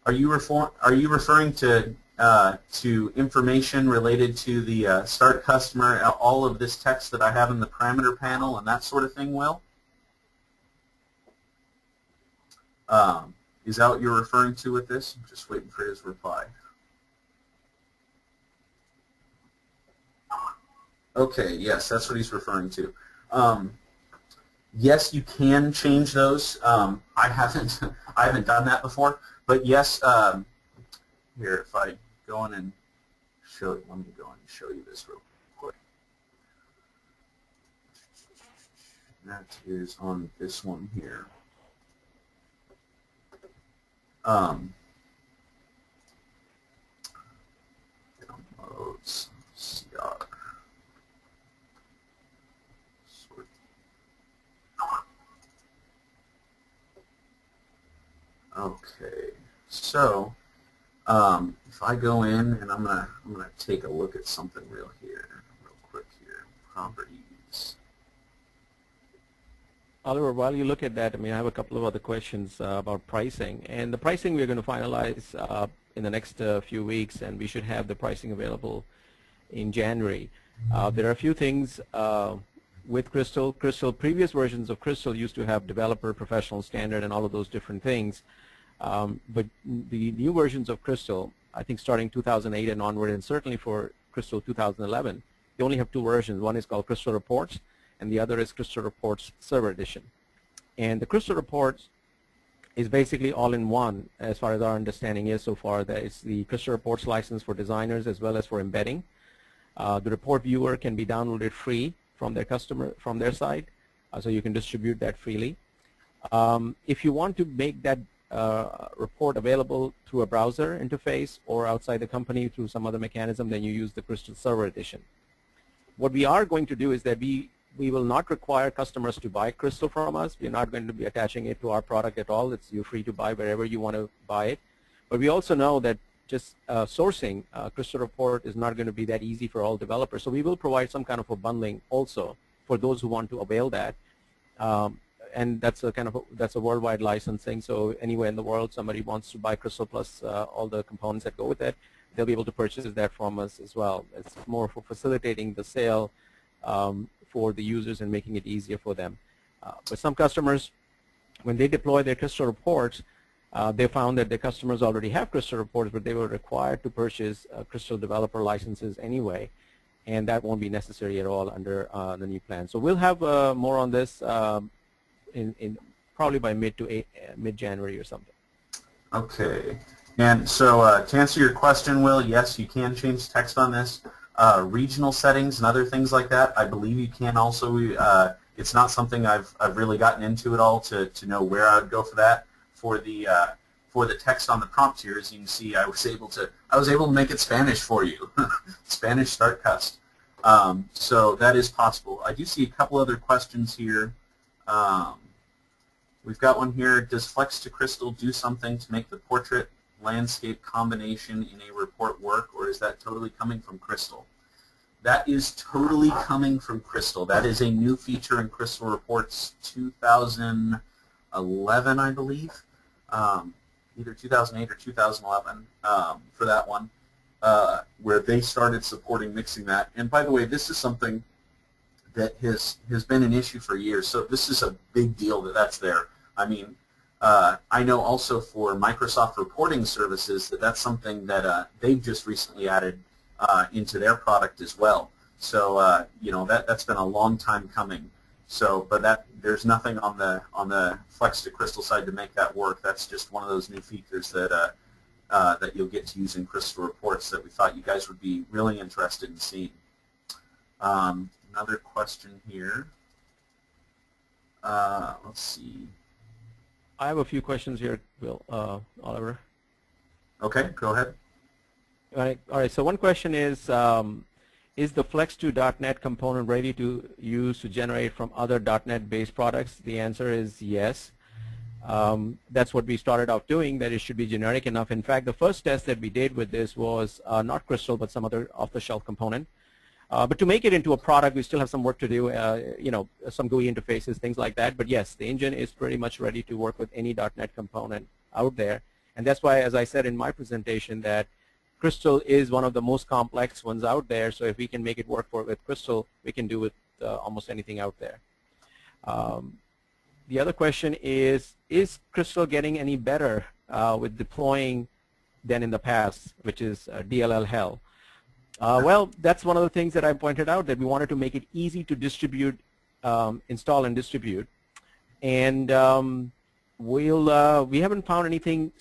Are you referring to information related to the start customer, all of this text that I have in the parameter panel and that sort of thing, Will? Is that what you're referring to with this? I'm just waiting for his reply. Okay, yes, that's what he's referring to. Yes, you can change those. I haven't done that before, but yes. Here, if I go in and show you, let me go in and show you this real quick. That is on this one here. Downloads CR. Okay, so if I go in and I'm gonna take a look at something real quick here. Properties. Oliver, while you look at that, I mean, I have a couple of other questions about pricing, and the pricing we're going to finalize in the next few weeks, and we should have the pricing available in January. There are a few things with Crystal. Previous versions of Crystal used to have developer, professional, standard, and all of those different things. But the new versions of Crystal, I think starting 2008 and onward, and certainly for Crystal 2011, they only have two versions. One is called Crystal Reports, and the other is Crystal Reports Server Edition. And the Crystal Reports is basically all-in-one, as far as our understanding is so far. That it's the Crystal Reports license for designers as well as for embedding. The report viewer can be downloaded free from their customer, from their side, so you can distribute that freely. If you want to make that report available through a browser interface or outside the company through some other mechanism, then you use the Crystal Server Edition. What we are going to do is that we will not require customers to buy Crystal from us. We're not going to be attaching it to our product at all. You're free to buy wherever you want to buy it. But we also know that just sourcing Crystal Report is not going to be that easy for all developers. So we will provide some kind of a bundling also for those who want to avail that. And that's a worldwide licensing. So anywhere in the world, somebody wants to buy Crystal plus all the components that go with it, they'll be able to purchase that from us as well. It's more for facilitating the sale for the users and making it easier for them. But some customers, when they deploy their Crystal reports, they found that their customers already have Crystal reports, but they were required to purchase Crystal developer licenses anyway, and that won't be necessary at all under the new plan. So we'll have more on this in probably by mid-January or something. Okay. And so to answer your question, Will, yes, you can change text on this. Regional settings and other things like that, I believe you can also. It's not something I've really gotten into at all to know where I would go for that. For the text on the prompt here, as you can see, I was able to make it Spanish for you. Spanish start cust. So that is possible. I do see a couple other questions here. We've got one here. Does Flex2Crystal do something to make the portrait landscape combination in a report work, or is that totally coming from Crystal? That is totally coming from Crystal. That is a new feature in Crystal Reports 2011, I believe, either 2008 or 2011 for that one, where they started supporting mixing that. And by the way, this is something that has been an issue for years, so this is a big deal that that's there. I mean, I know also for Microsoft reporting services that that's something that they've just recently added into their product as well. So you know, that's been a long time coming. So, but that there's nothing on the Flex2Crystal side to make that work. That's just one of those new features that that you'll get to use in Crystal Reports that we thought you guys would be really interested in seeing. Another question here. Let's see. I have a few questions here, Will, Oliver. Okay, go ahead. All right. So one question is the Flex2.net component ready to use to generate from other .NET based products? The answer is yes. That's what we started out doing. That it should be generic enough. In fact, the first test that we did with this was not Crystal, but some other off-the-shelf component. But to make it into a product, we still have some work to do, you know, some GUI interfaces, things like that. But yes, the engine is pretty much ready to work with any .NET component out there. And that's why, as I said in my presentation, that Crystal is one of the most complex ones out there. So if we can make it work with Crystal, we can do with almost anything out there. The other question is Crystal getting any better with deploying than in the past, which is DLL hell? Well, that's one of the things that I pointed out, that we wanted to make it easy to distribute, install and distribute. And we haven't found anything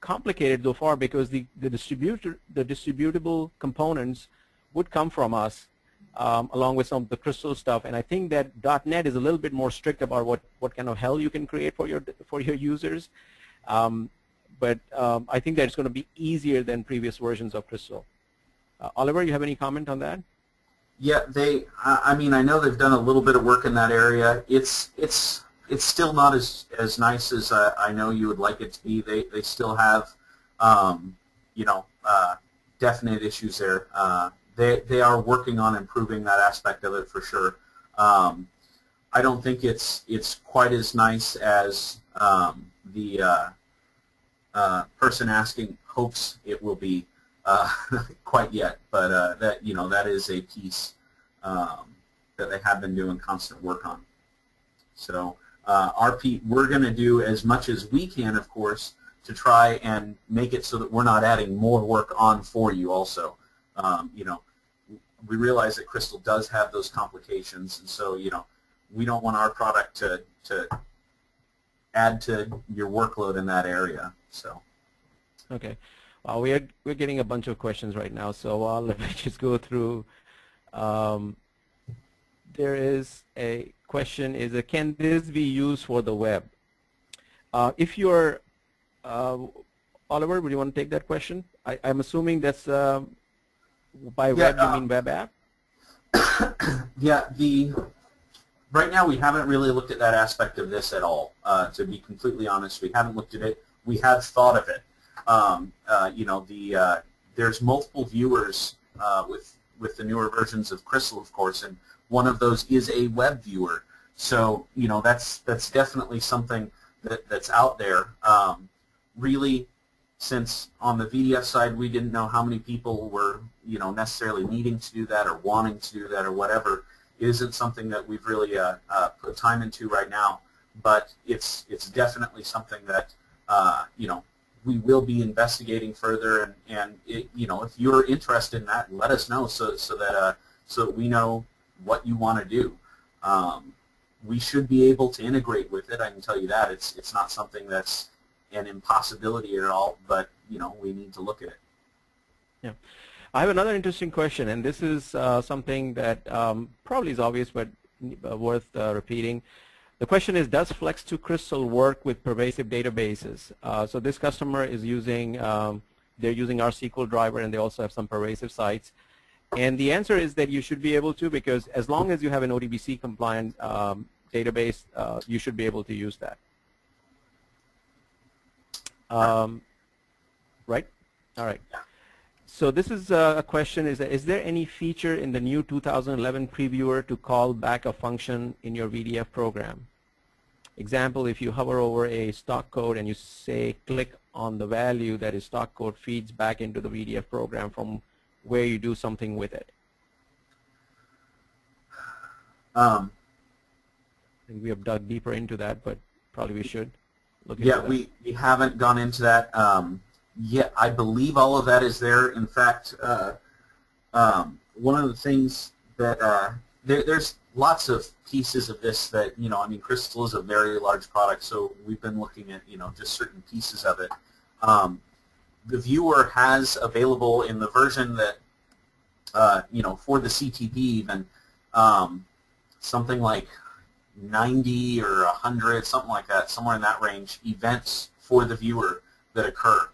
complicated so far, because the distributable components would come from us along with some of the Crystal stuff. And I think that .NET is a little bit more strict about what kind of hell you can create for your users. But I think that it's going to be easier than previous versions of Crystal. Oliver, you have any comment on that? Yeah, I mean, I know they've done a little bit of work in that area. It's still not as nice as I know you would like it to be. They still have, you know, definite issues there. They are working on improving that aspect of it for sure. I don't think it's quite as nice as the person asking hopes it will be. Quite yet, but that, you know, that is a piece that they have been doing constant work on. So we're going to do as much as we can, of course, to try and make it so that we're not adding more work on for you also. You know, we realize that Crystal does have those complications, and so, you know, we don't want our product to add to your workload in that area. So okay. We're getting a bunch of questions right now, so let me just go through. There is a question: can this be used for the web? If you're Oliver, would you want to take that question? I'm assuming that's by web you mean web app. Yeah. Right now we haven't really looked at that aspect of this at all. To be completely honest, we haven't looked at it. We have thought of it. You know, there's multiple viewers with the newer versions of Crystal, of course, and one of those is a web viewer. So, you know, that's definitely something that's out there. Really, since on the VDF side we didn't know how many people were, you know, necessarily needing to do that or wanting to do that or whatever, it isn't something that we've really put time into right now. But it's definitely something that you know, we will be investigating further, and it, you know, if you're interested in that, let us know so that we know what you want to do. We should be able to integrate with it. I can tell you that it's not something that's an impossibility at all, but you know, we need to look at it. Yeah. I have another interesting question, and this is something that probably is obvious but worth repeating. The question is, does Flex2Crystal work with pervasive databases? So this customer is using, they're using our SQL driver, and they also have some pervasive sites. And the answer is that you should be able to, because as long as you have an ODBC compliant database, you should be able to use that. Right? All right. So this is a question, is there any feature in the new 2011 previewer to call back a function in your VDF program? Example, if you hover over a stock code and you say click on the value, that is stock code feeds back into the VDF program from where you do something with it. I think we have dug deeper into that, but probably we should look into that. Yeah, we haven't gone into that. Yeah, I believe all of that is there. In fact, one of the things that there's lots of pieces of this that, you know, I mean, Crystal is a very large product, so we've been looking at, you know, just certain pieces of it. The viewer has available in the version that, you know, for the CTP even, something like 90 or 100, something like that, somewhere in that range, events for the viewer that occur.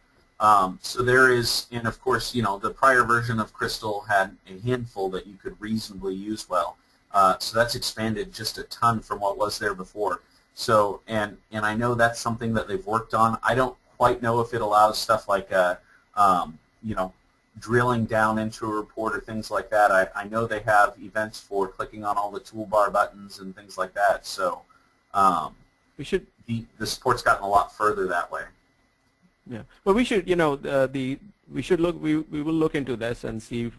So there is, and of course, you know, the prior version of Crystal had a handful that you could reasonably use well. So that's expanded just a ton from what was there before. So, and I know that's something that they've worked on. I don't quite know if it allows stuff like, you know, drilling down into a report or things like that. I know they have events for clicking on all the toolbar buttons and things like that. So we should. The support's gotten a lot further that way. Yeah. Well, we should, you know, we will look into this and see if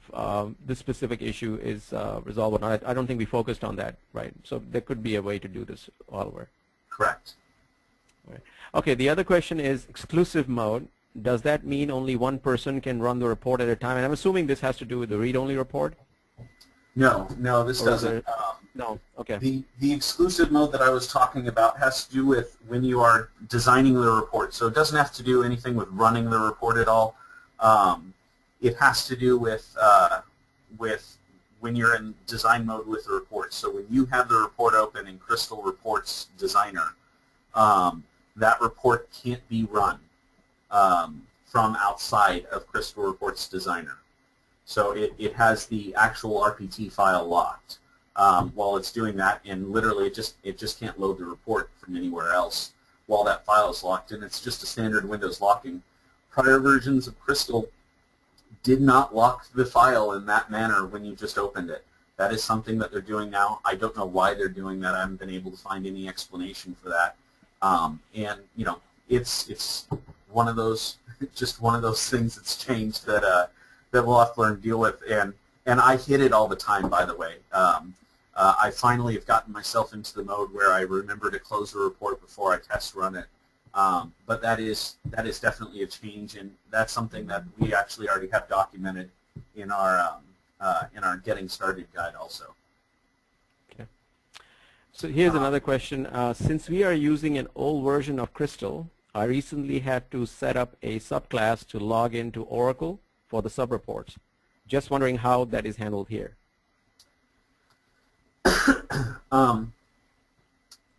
this specific issue is resolved or not. I don't think we focused on that, right? So there could be a way to do this, Oliver. Correct. All right. Okay. The other question is exclusive mode. Does that mean only one person can run the report at a time? And I'm assuming this has to do with the read-only report. No, no, this doesn't. No, okay. The exclusive mode that I was talking about has to do with when you are designing the report. So it doesn't have to do anything with running the report at all. It has to do with when you're in design mode with the report. So when you have the report open in Crystal Reports Designer, that report can't be run from outside of Crystal Reports Designer. So it has the actual RPT file locked while it's doing that, and literally it just can't load the report from anywhere else while that file is locked, and it's just a standard Windows locking. Prior versions of Crystal did not lock the file in that manner when you just opened it. That is something that they're doing now. I don't know why they're doing that. I haven't been able to find any explanation for that. And you know, it's one of those things that's changed that. That we'll have to learn to deal with, and I hit it all the time, by the way. I finally have gotten myself into the mode where I remember to close the report before I test run it. But that is definitely a change, and that's something that we actually already have documented in our Getting Started guide also. Okay. So here's another question. Since we are using an old version of Crystal, I recently had to set up a subclass to log into Oracle for the subreports. Just wondering how that is handled here.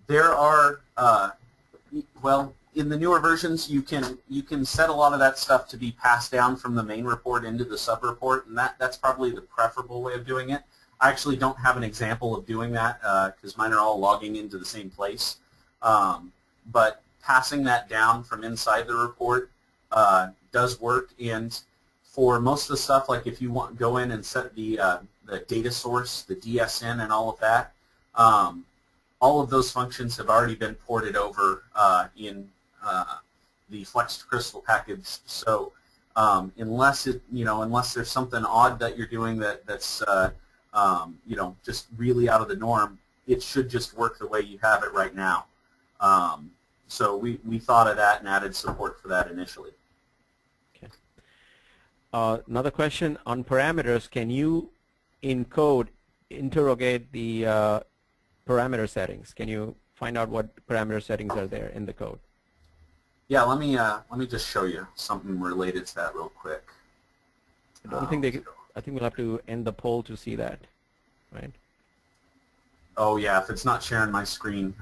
There are well, in the newer versions, you can set a lot of that stuff to be passed down from the main report into the subreport, and that's probably the preferable way of doing it. I actually don't have an example of doing that because mine are all logging into the same place. But passing that down from inside the report does work, and for most of the stuff, like if you want to go in and set the data source, the DSN, and all of that, all of those functions have already been ported over in the Flex2Crystal package. So unless it, you know, unless there's something odd that you're doing that's you know, just really out of the norm, it should just work the way you have it right now. So we thought of that and added support for that initially. Another question on parameters. Can you, in code, interrogate the parameter settings? Can you find out what parameter settings are there in the code? Yeah, let me just show you something related to that real quick. I don't think they. I think we'll have to end the poll to see that, right? Oh yeah, if it's not sharing my screen.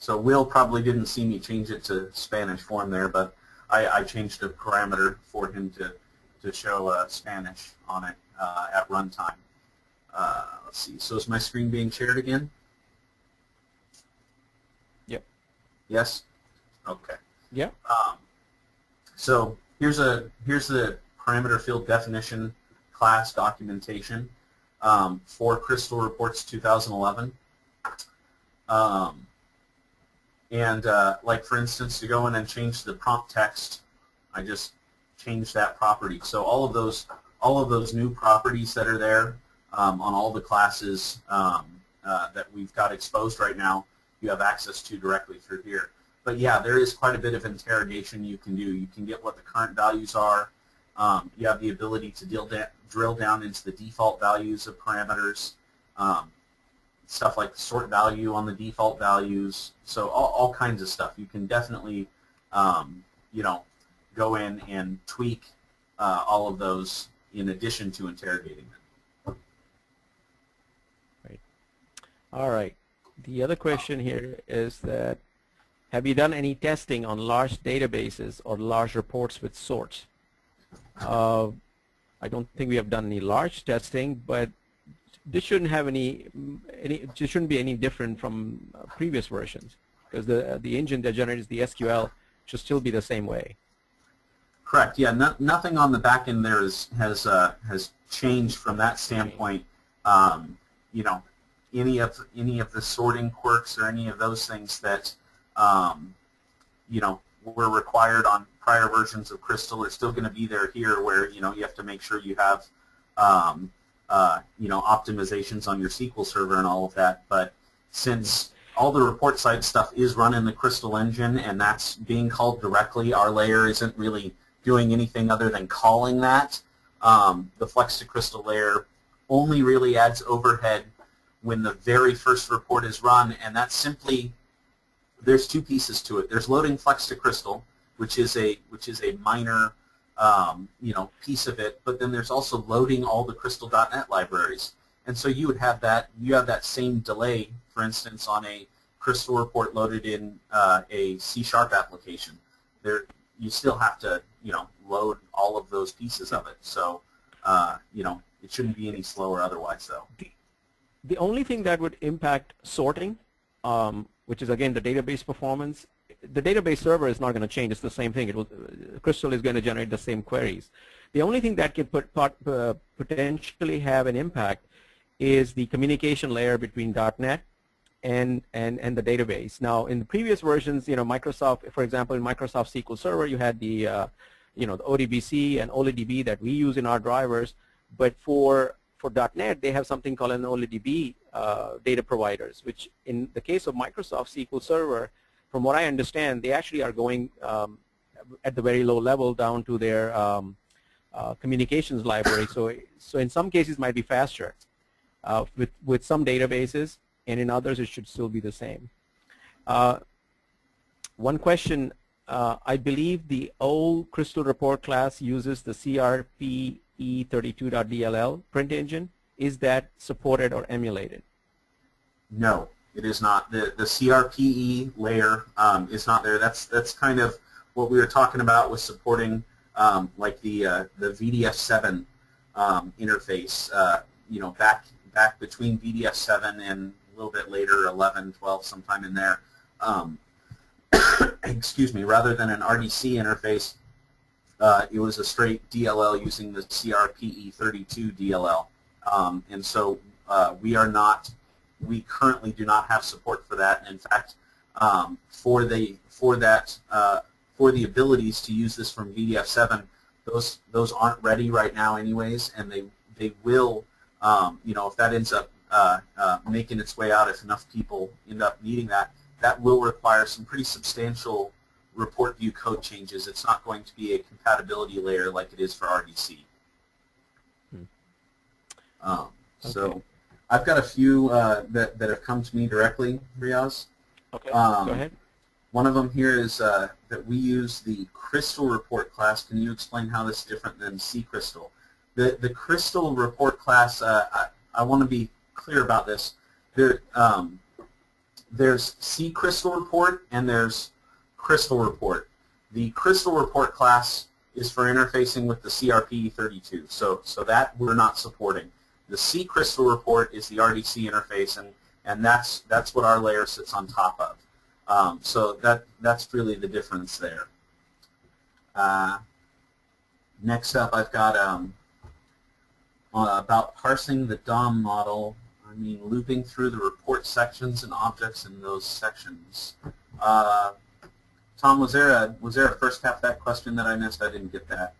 So Will probably didn't see me change it to Spanish form there, but I changed the parameter for him to show Spanish on it at runtime. Let's see. So is my screen being shared again? Yep. Yes. Okay. Yeah. So here's the parameter field definition class documentation for Crystal Reports 2011. Like for instance, to go in and change the prompt text, I just changed that property. So all of those new properties that are there on all the classes that we've got exposed right now, you have access to directly through here. But yeah, there is quite a bit of interrogation you can do. You can get what the current values are. You have the ability to drill down into the default values of parameters, stuff like the sort value on the default values. So all kinds of stuff. You can definitely, you know, go in and tweak all of those in addition to interrogating them. Right. All right. The other question here is that, have you done any testing on large databases or large reports with sorts? I don't think we have done any large testing, but this shouldn't have this shouldn't be any different from previous versions, because the engine that generates the SQL should still be the same way. Correct. Yeah. Nothing on the back end there has changed from that standpoint. You know, any of the sorting quirks or any of those things that you know, were required on prior versions of Crystal are still going to be there here, where, you know, you have to make sure you have, you know, optimizations on your SQL server and all of that. But since all the report side stuff is run in the Crystal engine and that's being called directly, our layer isn't really doing anything other than calling that. The Flex2Crystal layer only really adds overhead when the very first report is run, and that's simply, there's two pieces to it. There's loading Flex2Crystal, which is a minor you know, piece of it, but then there's also loading all the Crystal.net libraries. And so you would have that, you have that same delay, for instance, on a Crystal report loaded in a C# application. There you still have to, you know, load all of those pieces of it. So you know, it shouldn't be any slower otherwise though. The only thing that would impact sorting, which is again the database performance. The database server is not going to change. It's the same thing. It will, Crystal is going to generate the same queries. The only thing that could potentially have an impact is the communication layer between .NET and the database. Now, in the previous versions, you know, Microsoft, for example, in Microsoft SQL Server, you had the, you know, the ODBC and OLEDB that we use in our drivers. But for .NET, they have something called an OLEDB data providers, which in the case of Microsoft SQL Server, from what I understand, they actually are going at the very low level down to their communications library. So in some cases, might be faster with some databases, and in others, it should still be the same. One question: I believe the old Crystal report class uses the CRPE32.dll print engine. Is that supported or emulated? No, it is not. The CRPE layer is not there. That's kind of what we were talking about with supporting like the VDF7 interface. You know, back between VDF7 and a little bit later, 11, 12, sometime in there. Excuse me. Rather than an RDC interface, it was a straight DLL using the CRPE32 DLL. And so we currently do not have support for that. In fact, for the abilities to use this from VDF7, those aren't ready right now, anyways. And they will, you know, if that ends up making its way out, if enough people end up needing that, that will require some pretty substantial report view code changes. It's not going to be a compatibility layer like it is for RDC. Okay. So I've got a few that have come to me directly, Riaz. Okay, go ahead. One of them here is that we use the Crystal Report class. Can you explain how this is different than C-Crystal? The Crystal Report class, I want to be clear about this. There's C-Crystal Report and there's Crystal Report. The Crystal Report class is for interfacing with the CRPE32, so that we're not supporting. The C-Crystal Report is the RDC interface, and that's what our layer sits on top of. So that's really the difference there. Next up, I've got about parsing the DOM model. I mean, looping through the report sections and objects in those sections. Tom, was there a first half of that question that I missed? I didn't get that.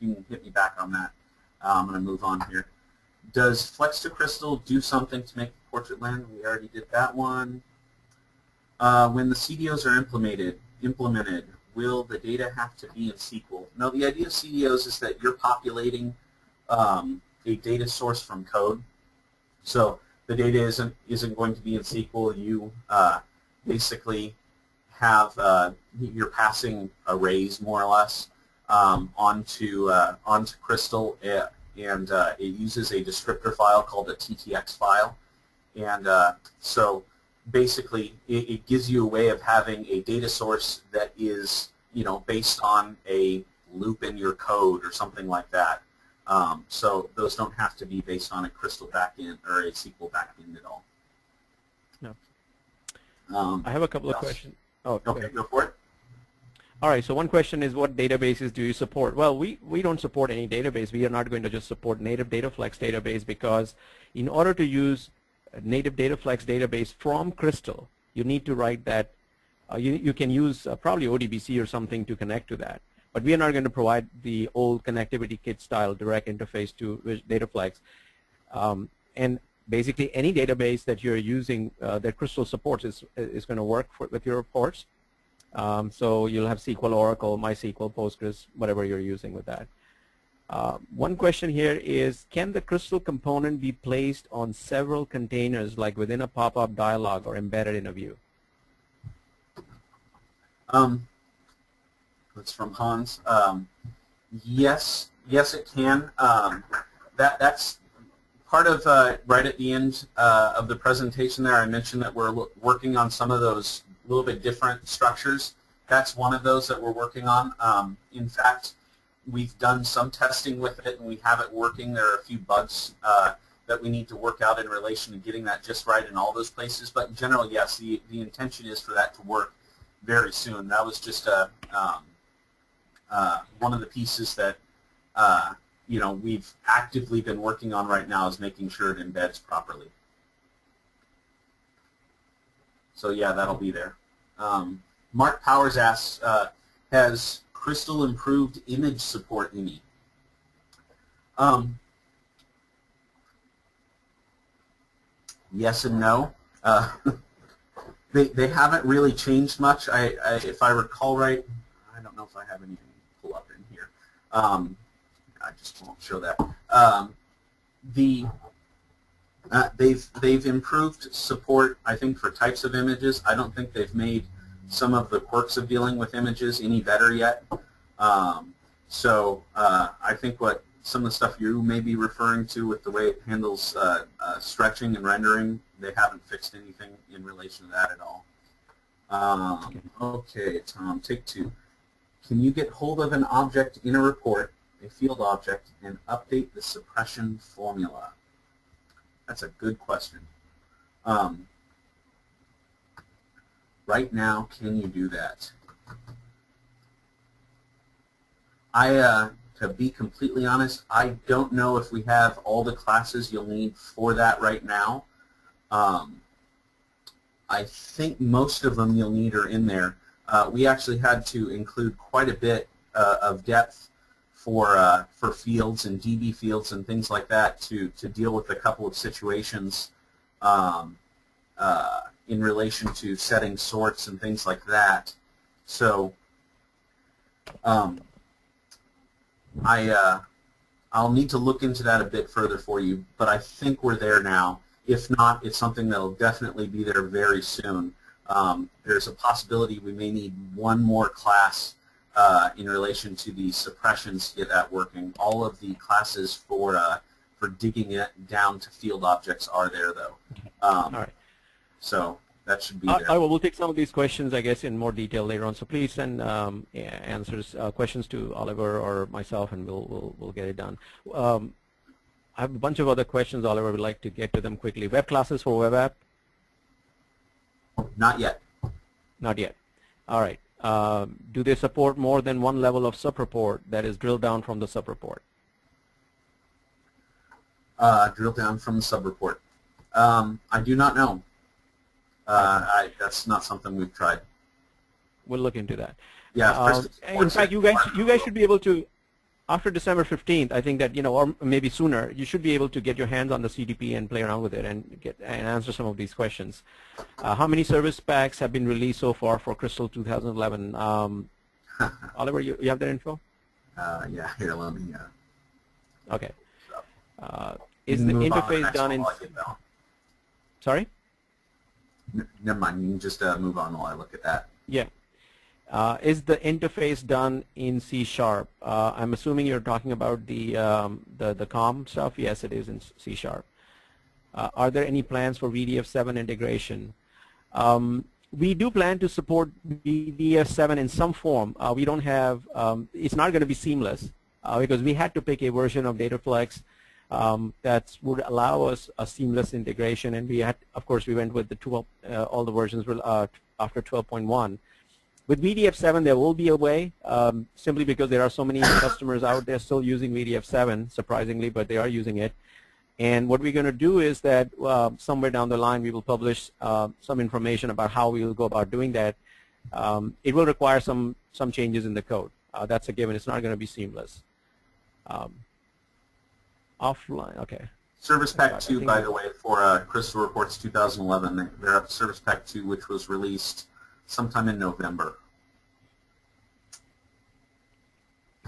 You can hit me back on that. I'm going to move on here. Does Flex2Crystal do something to make the portrait land? We already did that one. When the CDOs are implemented, will the data have to be in SQL? No, the idea of CDOs is that you're populating a data source from code. So the data isn't going to be in SQL. You basically have you're passing arrays more or less onto Crystal, and it uses a descriptor file called a TTX file, and so basically it gives you a way of having a data source that is, you know, based on a loop in your code or something like that. So those don't have to be based on a Crystal backend or a SQL backend at all. No. I have a couple of questions. Oh, okay, go for it. All right, so one question is, what databases do you support? Well, we don't support any database. We are not going to just support native DataFlex database, because in order to use native DataFlex database from Crystal, you need to write that. You can use probably ODBC or something to connect to that. But we are not going to provide the old connectivity kit style direct interface to DataFlex. And basically any database that you're using that Crystal supports is going to work with your reports. So you'll have SQL, Oracle, MySQL, Postgres, whatever you're using with that. One question here is, can the Crystal component be placed on several containers, like within a pop-up dialog or embedded in a view? That's from Hans. Yes, it can. That's part of right at the end of the presentation there. I mentioned that we're working on some of those a little bit different structures. That's one of those that we're working on. In fact, we've done some testing with it, and we have it working. There are a few bugs that we need to work out in relation to getting that just right in all those places. But in general, yes, the intention is for that to work very soon. That was just a one of the pieces that you know, we've actively been working on right now, is making sure it embeds properly. So yeah, that'll be there. Mark Powers asks, has Crystal improved image support any? Yes and no. They haven't really changed much. I if I recall right, I don't know if I have anything to pull up in here. I just won't show that. They've improved support, I think, for types of images. I don't think they've made some of the quirks of dealing with images any better yet. So I think what some of the stuff you may be referring to with the way it handles stretching and rendering, they haven't fixed anything in relation to that at all. Okay, Tom, take two. Can you get hold of an object in a report, a field object, and update the suppression formula? That's a good question. Right now, can you do that? To be completely honest, I don't know if we have all the classes you'll need for that right now. I think most of them you'll need are in there. We actually had to include quite a bit of depth for fields and DB fields and things like that to deal with a couple of situations in relation to setting sorts and things like that. So I'll need to look into that a bit further for you, but I think we're there now. If not, it's something that'll definitely be there very soon. There's a possibility we may need one more class in relation to the suppressions to get that working. All of the classes for digging it down to field objects are there, though. All right. So that should be there. I will take some of these questions, I guess, in more detail later on. So please send answers, questions to Oliver or myself, and we'll get it done. I have a bunch of other questions, Oliver. We'd like to get to them quickly. Web classes for web app? Not yet. Not yet. All right. Do they support more than one level of subreport that is drilled down from the subreport? Drilled down from the subreport. I do not know. That's not something we've tried. We'll look into that. Yeah. In fact, you guys should be able to, after December 15th, I think that, you know, or maybe sooner, you should be able to get your hands on the CDP and play around with it and get and answer some of these questions. How many service packs have been released so far for Crystal 2011? Oliver, you have that info? Yeah, here, let me. Okay. Is the interface done in? Sorry. Never mind. You can just move on while I look at that. Yeah. Is the interface done in C#? I'm assuming you're talking about the COM stuff. Yes, it is in C#. Are there any plans for VDF 7 integration? We do plan to support VDF 7 in some form. We don't have. It's not going to be seamless because we had to pick a version of DataFlex that would allow us a seamless integration, and we had, of course, we went with the 12, all the versions after 12.1. With VDF 7, there will be a way, simply because there are so many customers out there still using VDF 7, surprisingly, but they are using it. And what we're going to do is that somewhere down the line, we will publish some information about how we will go about doing that. It will require some changes in the code. That's a given. It's not going to be seamless. Offline, okay. Service Pack 2, by the way, for Crystal Reports 2011, they're up to Service Pack 2, which was released sometime in November.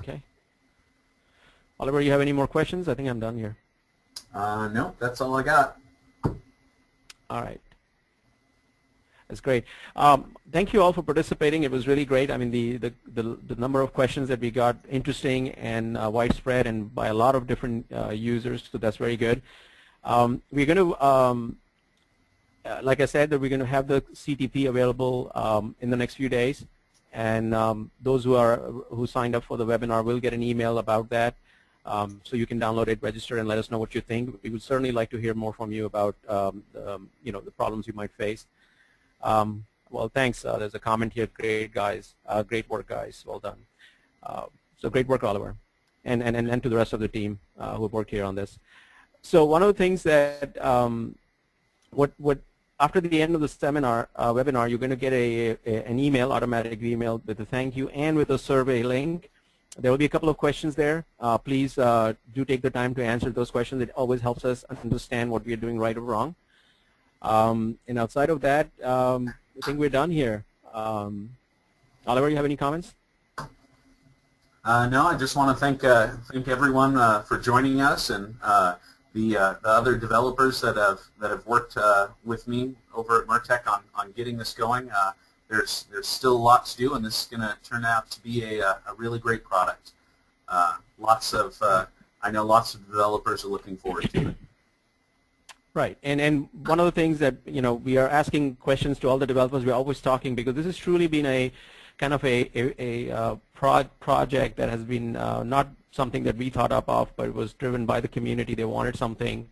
Okay. Oliver, you have any more questions? I think I'm done here. No, that's all I got. All right. That's great. Thank you all for participating. It was really great. I mean, the number of questions that we got, interesting and widespread, and by a lot of different users. So that's very good. We're going to, like I said, that we're going to have the CTP available in the next few days, and those who signed up for the webinar will get an email about that. So you can download it, register, and let us know what you think. We would certainly like to hear more from you about you know, the problems you might face. Well, thanks. There's a comment here. Great guys. Great work, guys. Well done. So great work, Oliver, and to the rest of the team who have worked here on this. So one of the things that what after the end of the seminar webinar, you're going to get an email, automatic email, with a thank you and with a survey link. There will be a couple of questions there. Please do take the time to answer those questions. It always helps us understand what we are doing right or wrong. And outside of that, I think we're done here. Oliver, you have any comments? No, I just want to thank everyone for joining us, and the other developers that have worked with me over at Mertech on getting this going. There's still a lot to do, and this is going to turn out to be a really great product. I know lots of developers are looking forward to it. Right, and one of the things that, you know, we are asking questions to all the developers. We're always talking, because this has truly been a kind of a project that has been not something that we thought up of, but it was driven by the community. They wanted something.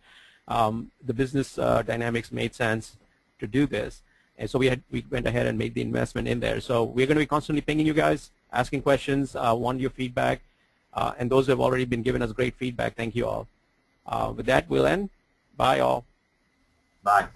The business dynamics made sense to do this, and so we went ahead and made the investment in there. So we're going to be constantly pinging you guys, asking questions, want your feedback, and those who have already been giving us great feedback. Thank you all. With that, we'll end. Bye all. Bye.